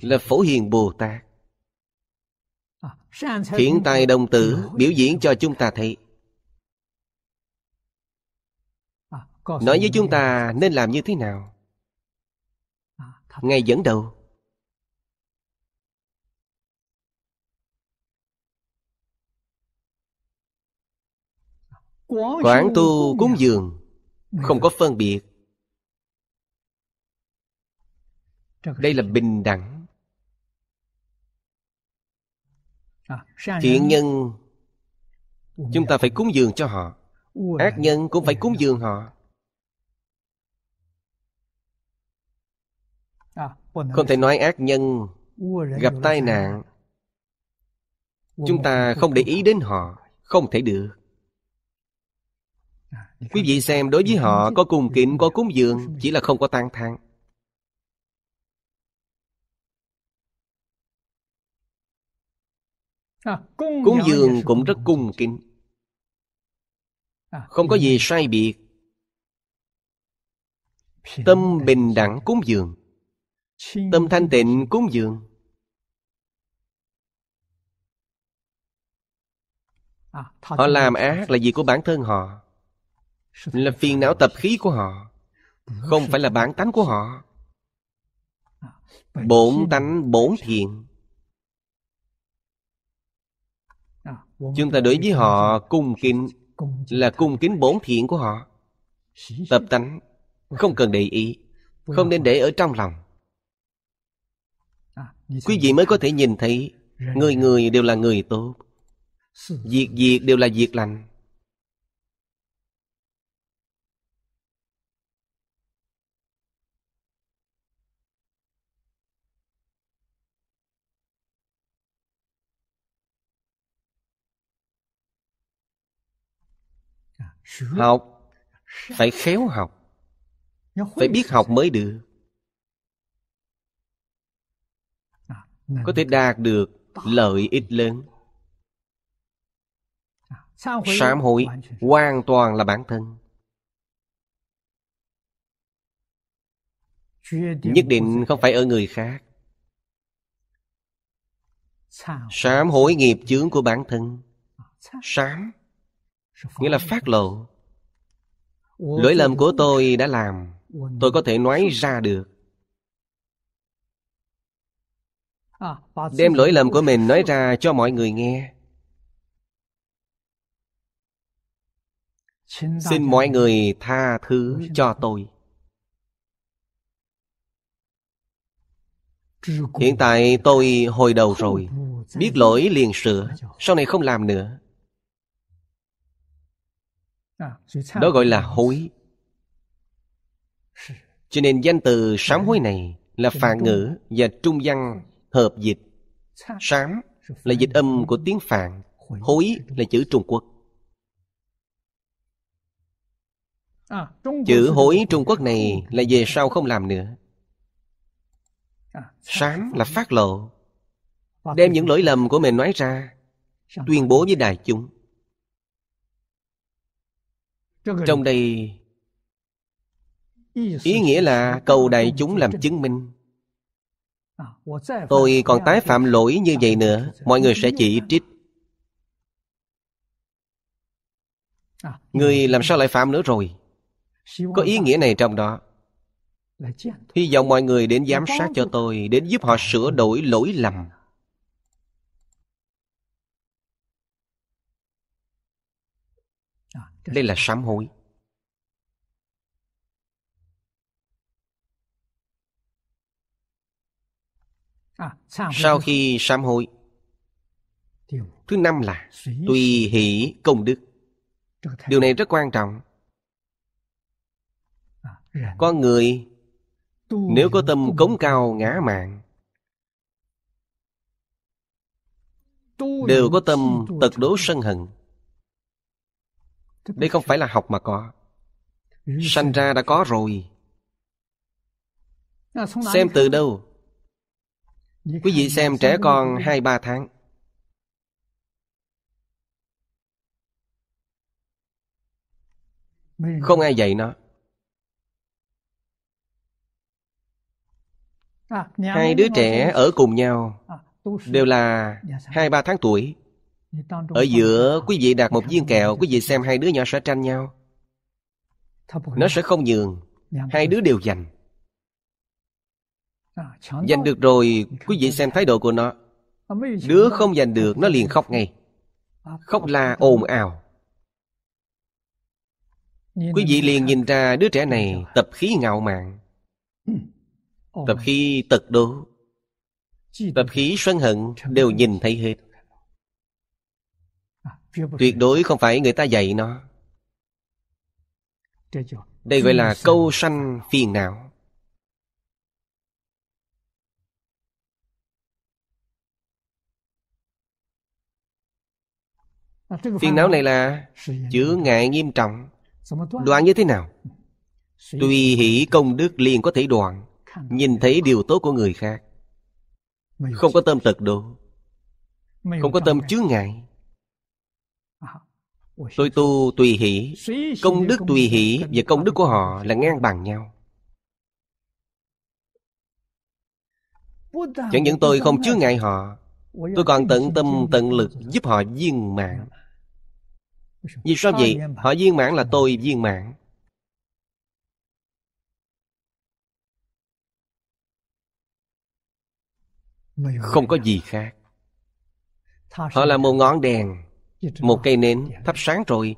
là Phổ Hiền Bồ Tát. Thiện tài đồng tử biểu diễn cho chúng ta thấy, nói với chúng ta nên làm như thế nào. Ngài dẫn đầu. Quảng tu cúng dường không có phân biệt. Đây là bình đẳng. Thiện nhân chúng ta phải cúng dường cho họ, ác nhân cũng phải cúng dường họ. Không thể nói ác nhân gặp tai nạn chúng ta không để ý đến họ, không thể được. Quý vị xem, đối với họ có cung kính, có cúng dường, chỉ là không có tán thán. Cúng dường cũng rất cung kính, không có gì sai biệt. Tâm bình đẳng cúng dường, tâm thanh tịnh cúng dường. Họ làm ác là gì của bản thân họ, là phiền não tập khí của họ, không phải là bản tánh của họ. Bổn tánh bổn thiện, chúng ta đối với họ cung kính là cung kính bổn thiện của họ. Tập tánh không cần để ý, không nên để ở trong lòng. Quý vị mới có thể nhìn thấy người người đều là người tốt, việc việc đều là việc lành. Học phải khéo học, phải biết học mới được, có thể đạt được lợi ích lớn. Sám hối hoàn toàn là bản thân, nhất định không phải ở người khác. Sám hối nghiệp chướng của bản thân. Sám nghĩa là phát lộ. Lỗi lầm của tôi đã làm, tôi có thể nói ra được. Đem lỗi lầm của mình nói ra cho mọi người nghe. Xin mọi người tha thứ cho tôi. Hiện tại tôi hồi đầu rồi, biết lỗi liền sửa, sau này không làm nữa. Đó gọi là hối. Cho nên danh từ sám hối này là Phạn ngữ và Trung văn hợp dịch. Sám là dịch âm của tiếng Phạn, hối là chữ Trung Quốc. Chữ hối Trung Quốc này là về sau không làm nữa. Sám là phát lộ, đem những lỗi lầm của mình nói ra, tuyên bố với đại chúng. Trong đây ý nghĩa là cầu đại chúng làm chứng minh. Tôi còn tái phạm lỗi như vậy nữa, mọi người sẽ chỉ trích. Người làm sao lại phạm nữa rồi? Có ý nghĩa này trong đó. Hy vọng mọi người đến giám sát cho tôi, đến giúp họ sửa đổi lỗi lầm. Đây là sám hối. Sau khi sám hối, thứ năm là tùy hỷ công đức. Điều này rất quan trọng. Con người nếu có tâm cống cao ngã mạn, đều có tâm tật đố sân hận. Đây không phải là học mà có, sanh ra đã có rồi. Xem từ đâu? Quý vị xem trẻ con 2-3 tháng, không ai dạy nó. Hai đứa trẻ ở cùng nhau, đều là 2-3 tháng tuổi. Ở giữa quý vị đặt một viên kẹo, quý vị xem hai đứa nhỏ sẽ tranh nhau. Nó sẽ không nhường, hai đứa đều giành. Giành được rồi, quý vị xem thái độ của nó. Đứa không giành được, nó liền khóc ngay. Khóc la ồn ào. Quý vị liền nhìn ra đứa trẻ này tập khí ngạo mạn, tập khí tật đố, tập khí sân hận, đều nhìn thấy hết. Tuyệt đối không phải người ta dạy nó. Đây gọi là câu sanh phiền não. Phiền não này là chướng ngại nghiêm trọng. Đoạn như thế nào? Tùy hỷ công đức liền có thể đoạn. Nhìn thấy điều tốt của người khác, không có tâm tật đố, không có tâm chướng ngại. Tôi tu tùy hỷ, công đức tùy hỷ và công đức của họ là ngang bằng nhau. Chẳng những tôi không chướng ngại họ, tôi còn tận tâm tận lực giúp họ viên mãn. Vì sao vậy? Họ viên mãn là tôi viên mãn. Không có gì khác. Họ là một ngọn đèn, một cây nến thắp sáng rồi.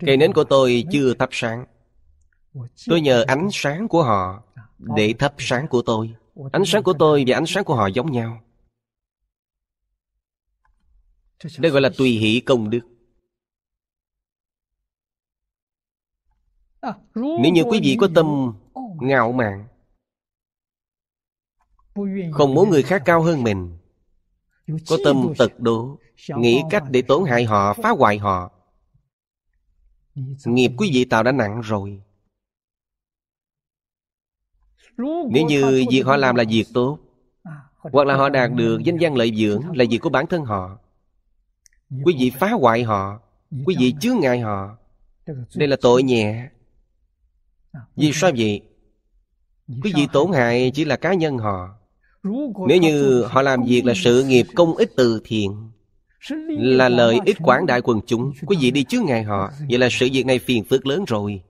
Cây nến của tôi chưa thắp sáng, tôi nhờ ánh sáng của họ để thắp sáng của tôi. Ánh sáng của tôi và ánh sáng của họ giống nhau. Đây gọi là tùy hỷ công đức. Nếu như quý vị có tâm ngạo mạn, không muốn người khác cao hơn mình, có tâm tật đố, nghĩ cách để tổn hại họ, phá hoại họ, nghiệp quý vị tạo đã nặng rồi. Nếu như việc họ làm là việc tốt, hoặc là họ đạt được danh văn lợi dưỡng, là việc của bản thân họ, quý vị phá hoại họ, quý vị chướng ngại họ, đây là tội nhẹ. Vì sao vậy? Quý vị tổn hại chỉ là cá nhân họ. Nếu như họ làm việc là sự nghiệp công ích từ thiện, là lợi ích quảng đại quần chúng, quý vị đi chướng ngại họ, vậy là sự việc này phiền phức lớn rồi.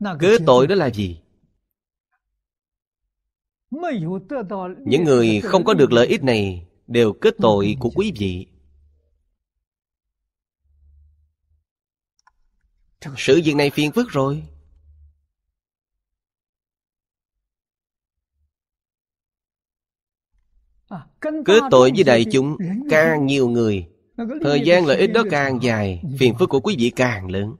Cớ tội đó là gì? Những người không có được lợi ích này đều kết tội của quý vị. Sự việc này phiền phức rồi. Cứ tội với đại chúng, càng nhiều người Thời gian lợi ích đó càng dài, phiền phức của quý vị càng lớn.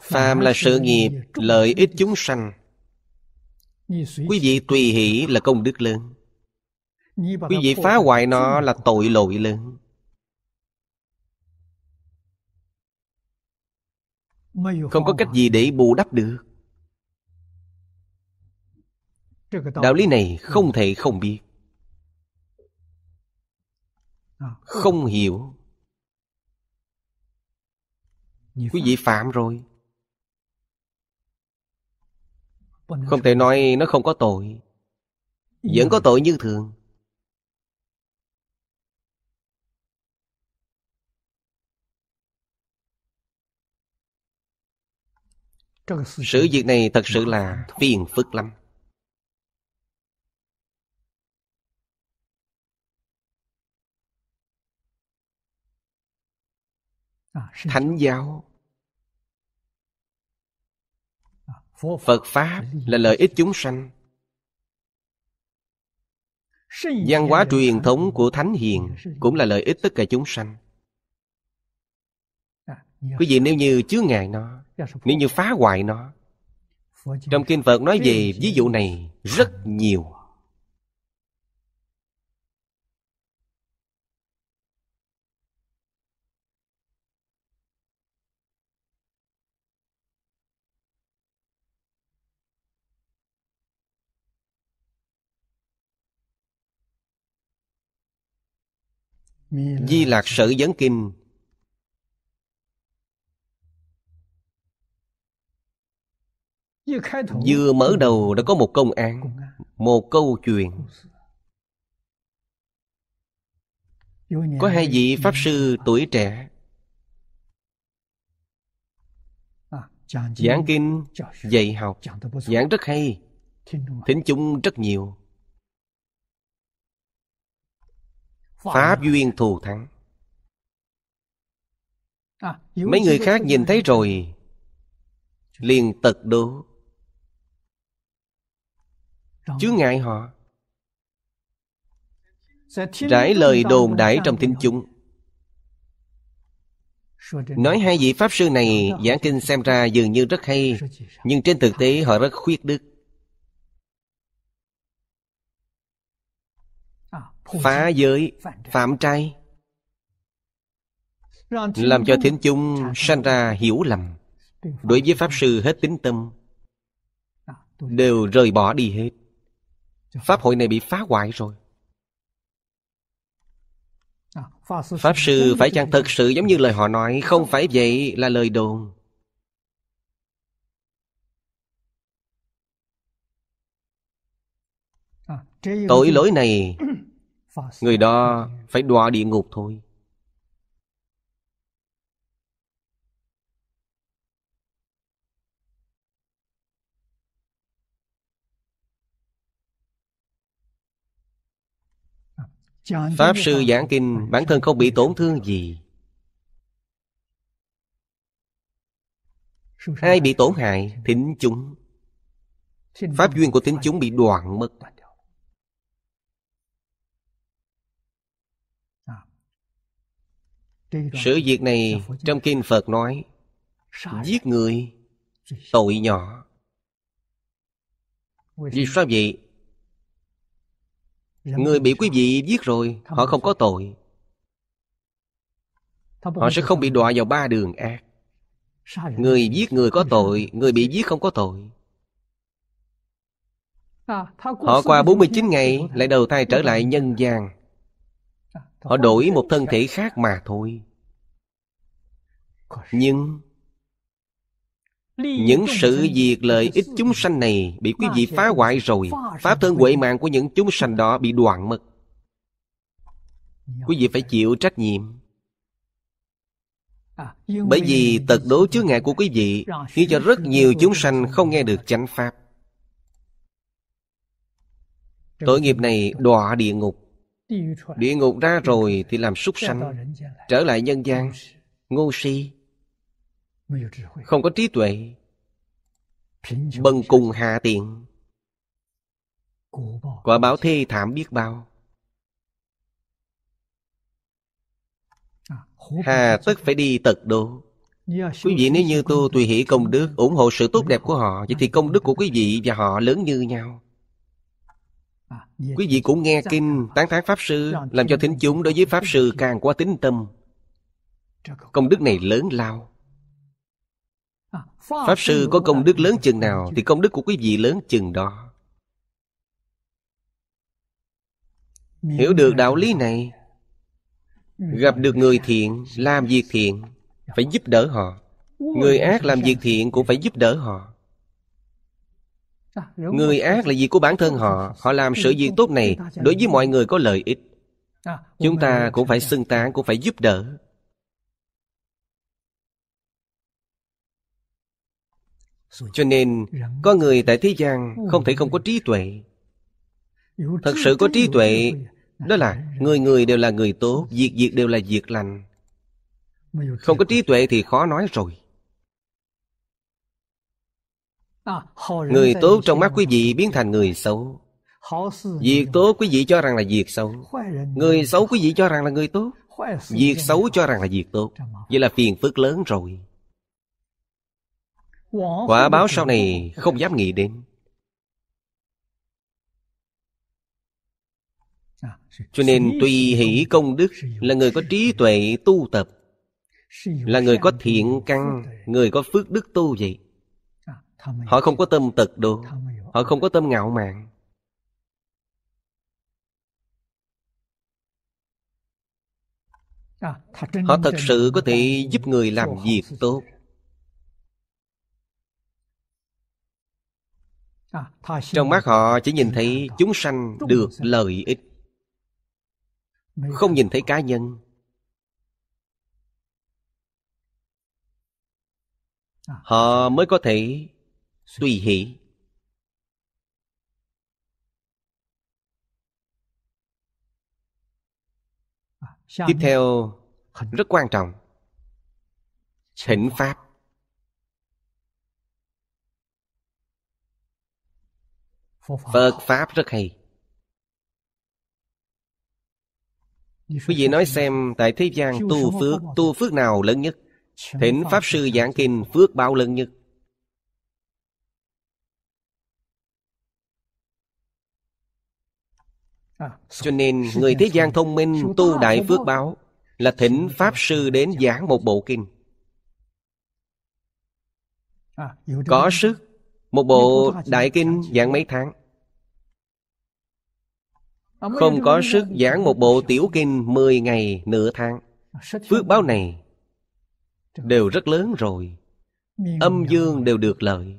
Phàm là sự nghiệp lợi ích chúng sanh, quý vị tùy hỷ là công đức lớn. Quý vị phá hoại nó là tội lỗi lớn. Không có cách gì để bù đắp được. Đạo lý này không thể không biết. Không hiểu, quý vị phạm rồi. Không thể nói nó không có tội, vẫn có tội như thường. Sự việc này thật sự là phiền phức lắm. Thánh giáo, Phật Pháp là lợi ích chúng sanh. Văn hóa truyền thống của Thánh Hiền cũng là lợi ích tất cả chúng sanh. Quý vị nếu như chướng ngại nó, nếu như phá hoại nó, trong kinh Phật nói về ví dụ này rất nhiều. Di Lạc Sử Vấn Kinh vừa mở đầu đã có một công án, một câu chuyện. Có hai vị Pháp sư tuổi trẻ giảng kinh, dạy học, giảng rất hay, thính chúng rất nhiều. Pháp duyên thù thắng. Mấy người khác nhìn thấy rồi liền tật đố, chướng ngại họ, rải lời đồn đãi trong thính chúng, nói hai vị Pháp sư này giảng kinh xem ra dường như rất hay, nhưng trên thực tế họ rất khuyết đức, phá giới, phạm trai, làm cho thính chúng sanh ra hiểu lầm, đối với Pháp sư hết tín tâm, đều rời bỏ đi hết. Pháp hội này bị phá hoại rồi. Pháp sư phải chăng thật sự giống như lời họ nói? Không phải vậy, là lời đồn. Tội lỗi này, người đó phải đọa địa ngục thôi. Pháp sư giảng kinh bản thân không bị tổn thương gì. Ai bị tổn hại? Thính chúng. Pháp duyên của thính chúng bị đoạn mất. Sự việc này trong kinh Phật nói, giết người tội nhỏ. Vì sao vậy? Người bị quý vị giết rồi, họ không có tội, họ sẽ không bị đọa vào ba đường ác. Người giết người có tội, người bị giết không có tội. Họ qua 49 ngày lại đầu thai trở lại nhân gian, họ đổi một thân thể khác mà thôi. Nhưng những sự việc lợi ích chúng sanh này bị quý vị phá hoại rồi, pháp thân huệ mạng của những chúng sanh đó bị đoạn mất. Quý vị phải chịu trách nhiệm. Bởi vì tật đố chướng ngại của quý vị khiến cho rất nhiều chúng sanh không nghe được chánh pháp. Tội nghiệp này đọa địa ngục. Địa ngục ra rồi thì làm súc sanh, trở lại nhân gian, ngu si, không có trí tuệ, bần cùng hạ tiện, quả báo thê thảm biết bao. Hà tất phải đi tật độ. Quý vị nếu như tu tùy hỷ công đức, ủng hộ sự tốt đẹp của họ, vậy thì công đức của quý vị và họ lớn như nhau. Quý vị cũng nghe kinh tán thán Pháp Sư, làm cho thính chúng đối với Pháp Sư càng quá tín tâm. Công đức này lớn lao. Pháp Sư có công đức lớn chừng nào thì công đức của quý vị lớn chừng đó. Hiểu được đạo lý này, gặp được người thiện làm việc thiện phải giúp đỡ họ, người ác làm việc thiện cũng phải giúp đỡ họ. Người ác là việc của bản thân họ, họ làm sự việc tốt này đối với mọi người có lợi ích, chúng ta cũng phải xưng tán, cũng phải giúp đỡ. Cho nên có người tại thế gian không thể không có trí tuệ. Thật sự có trí tuệ đó là người người đều là người tốt, việc việc đều là việc lành. Không có trí tuệ thì khó nói rồi. Người tốt trong mắt quý vị biến thành người xấu. Việc tốt quý vị cho rằng là việc xấu, người xấu quý vị cho rằng là người tốt, việc xấu cho rằng là việc tốt. Vậy là phiền phức lớn rồi. Quả báo sau này không dám nghĩ đến. Cho nên tùy hỷ công đức là người có trí tuệ tu tập, là người có thiện căn, người có phước đức tu vậy. Họ không có tâm tật độ, họ không có tâm ngạo mạn. Họ thật sự có thể giúp người làm việc tốt. Trong mắt họ chỉ nhìn thấy chúng sanh được lợi ích, không nhìn thấy cá nhân. Họ mới có thể tùy hỷ. Tiếp theo rất quan trọng, thỉnh pháp. Phật pháp rất hay. Quý vị nói xem, tại thế gian tu phước nào lớn nhất? Thỉnh Pháp Sư giảng kinh phước báo lớn nhất. Cho nên người thế gian thông minh tu đại phước báo là thỉnh Pháp Sư đến giảng một bộ kinh. Có sức, một bộ đại kinh giảng mấy tháng. Không có sức, giảng một bộ tiểu kinh 10 ngày, nửa tháng. Phước báo này đều rất lớn rồi. Âm dương đều được lợi.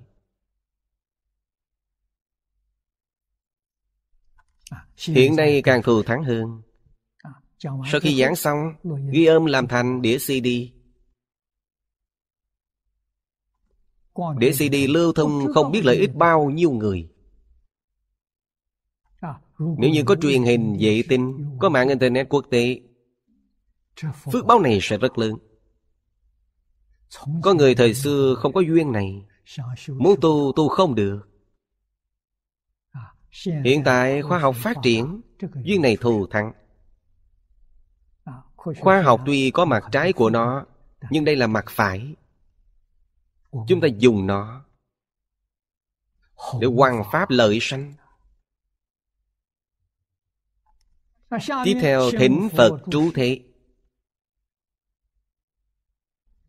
Hiện nay càng thù thắng hơn. Sau khi giảng xong, ghi âm làm thành đĩa CD. Đĩa CD lưu thông không biết lợi ích bao nhiêu người. Nếu như có truyền hình, vệ tinh, có mạng internet quốc tế, phước báo này sẽ rất lớn. Có người thời xưa không có duyên này, muốn tu không được. Hiện tại khoa học phát triển, duyên này thù thắng. Khoa học tuy có mặt trái của nó, nhưng đây là mặt phải. Chúng ta dùng nó để hoằng pháp lợi sanh. Tiếp theo thỉnh Phật trú thế.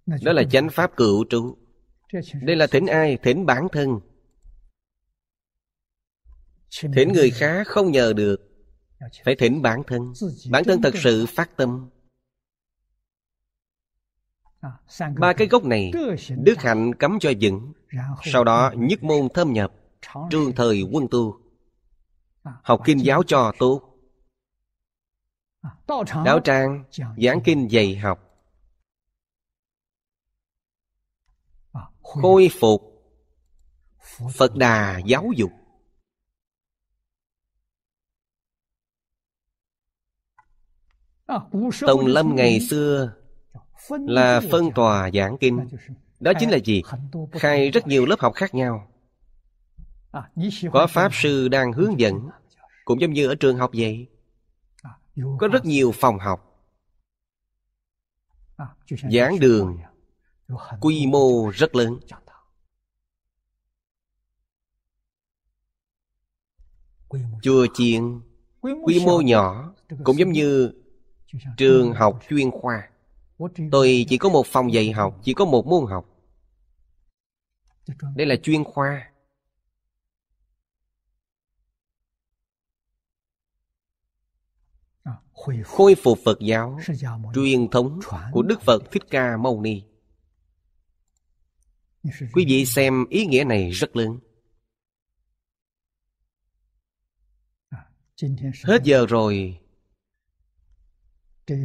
Đó là chánh pháp cựu trú. Đây là thỉnh ai? Thỉnh bản thân. Thỉnh người khác không nhờ được, phải thỉnh bản thân. Bản thân thật sự phát tâm. Ba cái gốc này đức hạnh cấm cho vững. Sau đó nhất môn thâm nhập, trường thời quân tu, học kinh giáo cho tốt. Đạo tràng giảng kinh dạy học, khôi phục Phật đà giáo dục. Tùng Lâm ngày xưa là phân tòa giảng kinh, Đó chính là gì? Khai rất nhiều lớp học khác nhau. Có Pháp Sư đang hướng dẫn, cũng giống như ở trường học vậy. Có rất nhiều phòng học, giảng đường, quy mô rất lớn. Chùa chiền quy mô nhỏ, cũng giống như trường học chuyên khoa. Tôi chỉ có một phòng dạy học, chỉ có một môn học. Đây là chuyên khoa. Khôi phục Phật giáo truyền thống của Đức Phật Thích Ca Mâu Ni. Quý vị xem ý nghĩa này rất lớn. Hết giờ rồi.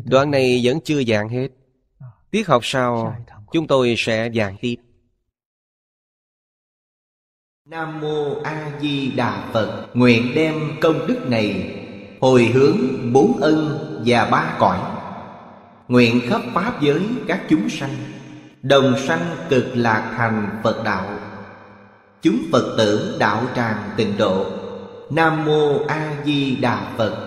Đoạn này vẫn chưa giảng hết. Tiết học sau chúng tôi sẽ giảng tiếp. Nam Mô A Di Đà Phật. Nguyện đem công đức này hồi hướng bốn ân và ba cõi, nguyện khắp pháp giới các chúng sanh đồng sanh cực lạc thành Phật đạo, chúng Phật tử đạo tràng Tịnh Độ. Nam Mô A Di Đà Phật.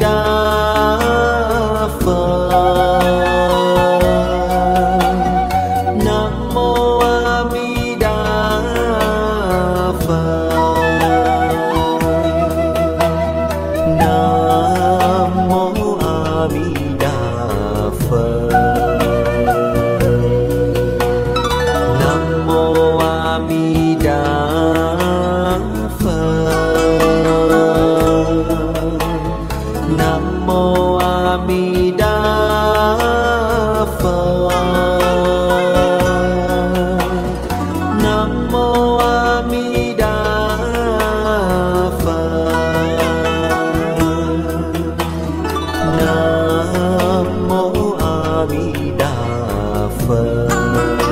Đà Phật. Nam mô A Di Đà Phật. Nam mô A Di Đà Phật. Nam mô A Di Đà Phật.